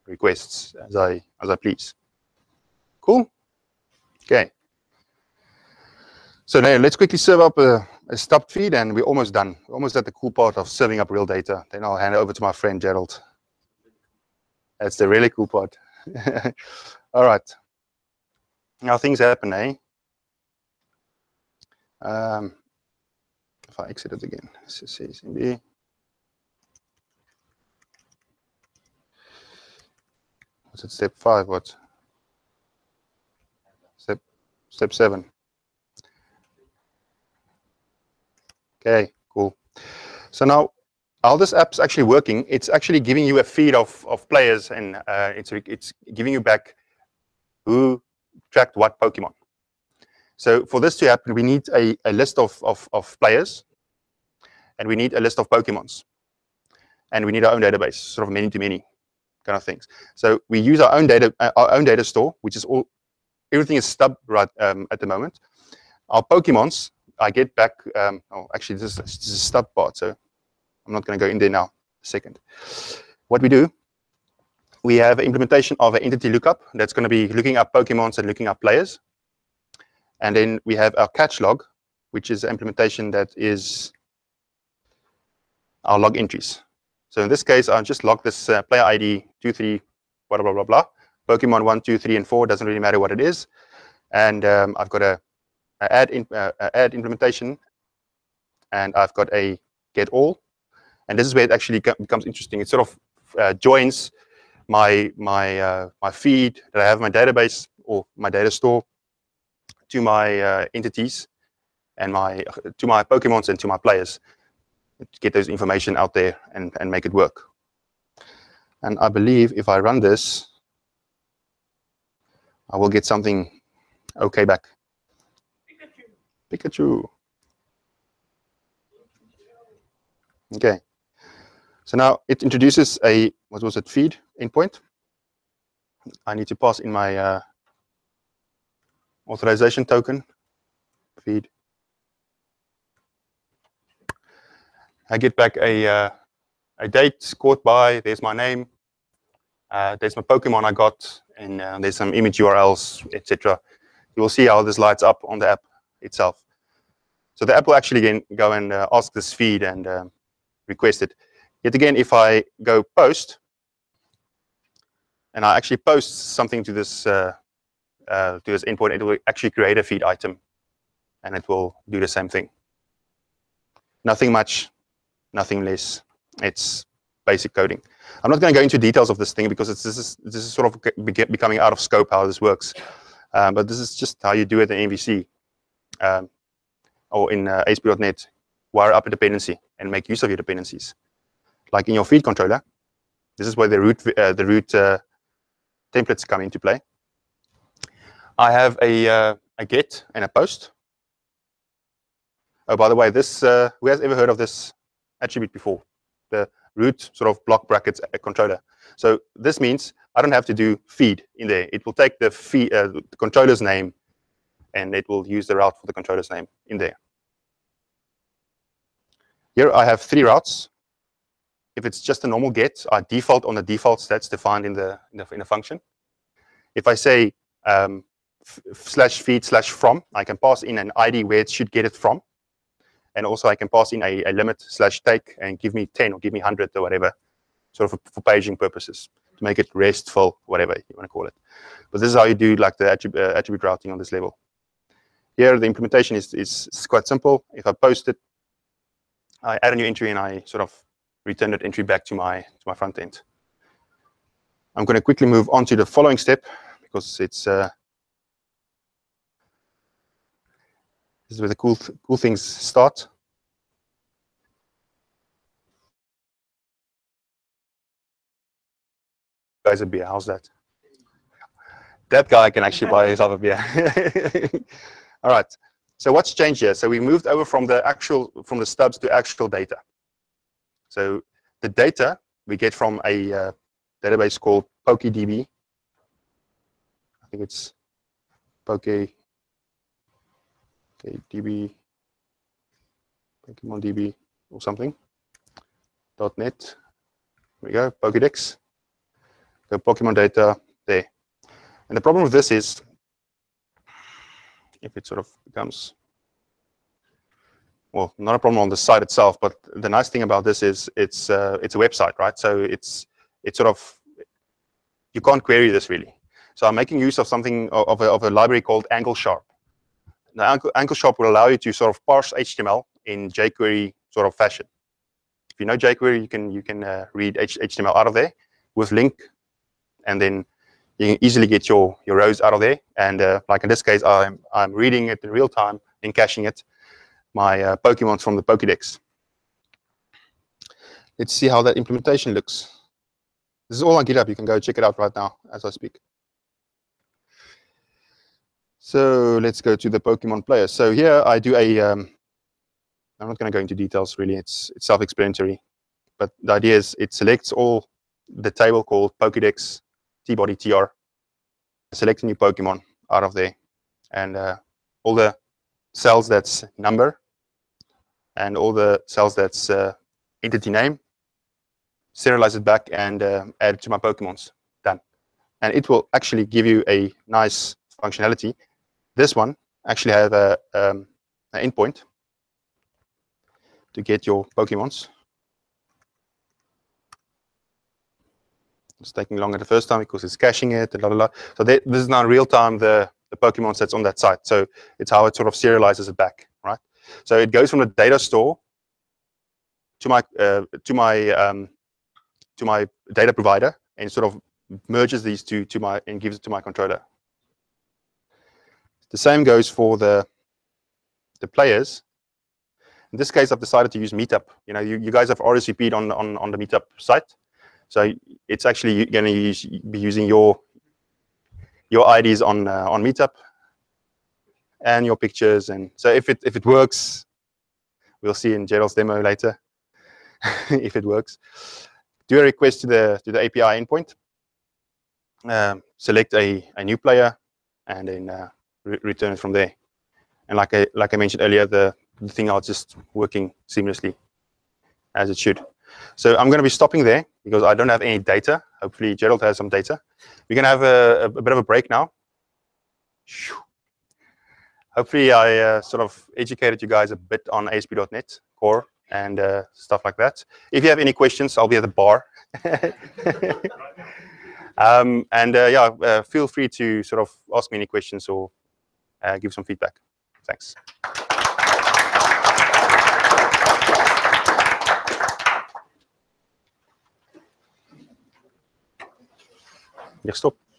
requests as I please. Cool? Okay. So now let's quickly serve up a stub feed, and we're almost done. We're almost at the cool part of serving up real data. Then I'll hand it over to my friend, Gerald. That's the really cool part. All right. Now things happen, eh? If I exit it again, CCMB. Was it step 5? What? Step 7. Okay, cool. So now, how this app's actually working? It's actually giving you a feed of players, and it's giving you back who tracked what Pokemon. So for this to happen, we need a list of players, and we need a list of Pokemons, and we need our own database, sort of many-to-many kind of things. So we use our own data store, which is all, everything is stub right at the moment. Our Pokemons, I get back. Oh, actually, this is a stub part, so I'm not going to go in there now. A second, what we do, we have an implementation of an entity lookup that's going to be looking up Pokemons and looking up players. And then we have our catch log, which is an implementation that is our log entries. So in this case, I'll just log this player ID 23, blah, blah, blah, blah, Pokemon 1, 2, 3, and 4, doesn't really matter what it is. And I've got a add implementation, and I've got a get all. And this is where it actually becomes interesting. It sort of joins my feed that I have in my database or my data store to my entities and to my Pokemons and to my players to get those information out there and make it work. And I believe if I run this, I will get something okay back. Pikachu. Okay. So now it introduces a, what was it, feed endpoint. I need to pass in my authorization token, feed. I get back a date scored by, there's my name, there's my Pokemon I got, and there's some image URLs, etc. You will see how this lights up on the app itself. So the app will actually go and ask this feed and request it. Yet again, if I go post, and I actually post something to this endpoint, it will actually create a feed item, and it will do the same thing. Nothing much, nothing less. It's basic coding. I'm not going to go into details of this thing because it's, this is sort of becoming out of scope how this works. But this is just how you do it in MVC or in ASP.NET. Wire up a dependency and make use of your dependencies. Like in your feed controller, this is where the root templates come into play. I have a get and a post. Oh, by the way, this who has ever heard of this attribute before? The root sort of block brackets controller. So this means I don't have to do feed in there. It will take the controller's name, and it will use the route for the controller's name in there. Here I have three routes. If it's just a normal get, I default on the defaults that's defined in the function. If I say /feed/from, I can pass in an ID where it should get it from. And also I can pass in a limit /take and give me 10 or give me 100 or whatever, sort of for paging purposes, to make it RESTful, whatever you want to call it. But this is how you do like the attribute routing on this level. Here the implementation is quite simple. If I post it, I add a new entry and I sort of return that entry back to my front end. I'm going to quickly move on to the following step because it's this is where the cool things start. Buys a beer. How's that? That guy can actually buy his other beer. All right. So what's changed here? So we moved over from the stubs to actual data. So the data we get from a database called PokeDB. I think it's PokeDB, Pokemon DB or something. .NET. There we go. Pokedex. The Pokemon data there. And the problem with this is, if it sort of becomes, well, not a problem on the site itself, but the nice thing about this is it's a website, right? So it's sort of, you can't query this really. So I'm making use of something, of a library called AngleSharp. Now AngleSharp will allow you to sort of parse HTML in jQuery sort of fashion. If you know jQuery, you can read HTML out of there with link, and then you can easily get your rows out of there. And like in this case, I'm reading it in real time and caching it, my Pokemon from the Pokédex. Let's see how that implementation looks. This is all on GitHub. You can go check it out right now as I speak. So let's go to the Pokemon player. So here I do a, I'm not going to go into details really. It's self-explanatory. But the idea is it selects all the table called Pokédex, T-body, TR, select a new Pokemon out of there, and all the cells that's number, and all the cells that's entity name, serialize it back and add it to my Pokemons. Done. And it will actually give you a nice functionality. This one actually have an endpoint to get your Pokemons. It's taking longer the first time because it's caching it and la la la. So this is now real time the the Pokemon that's on that site. So it's how it sort of serializes it back, right? So it goes from the data store to my data provider and sort of merges these two to my and gives it to my controller. The same goes for the players. In this case, I've decided to use Meetup. You know, you guys have RSVP'd on the Meetup site, so it's actually going to be using your IDs on Meetup and your pictures. And so if it works, we'll see in Gerald's demo later if it works. Do a request to the API endpoint. Select a new player, and then return it from there. And like I mentioned earlier, the thing is just working seamlessly as it should. So I'm going to be stopping there because I don't have any data. Hopefully Gerald has some data. We're going to have a bit of a break now. Hopefully I sort of educated you guys a bit on ASP.NET Core and stuff like that. If you have any questions, I'll be at the bar. Feel free to sort of ask me any questions or give some feedback. Thanks. Yes, stop.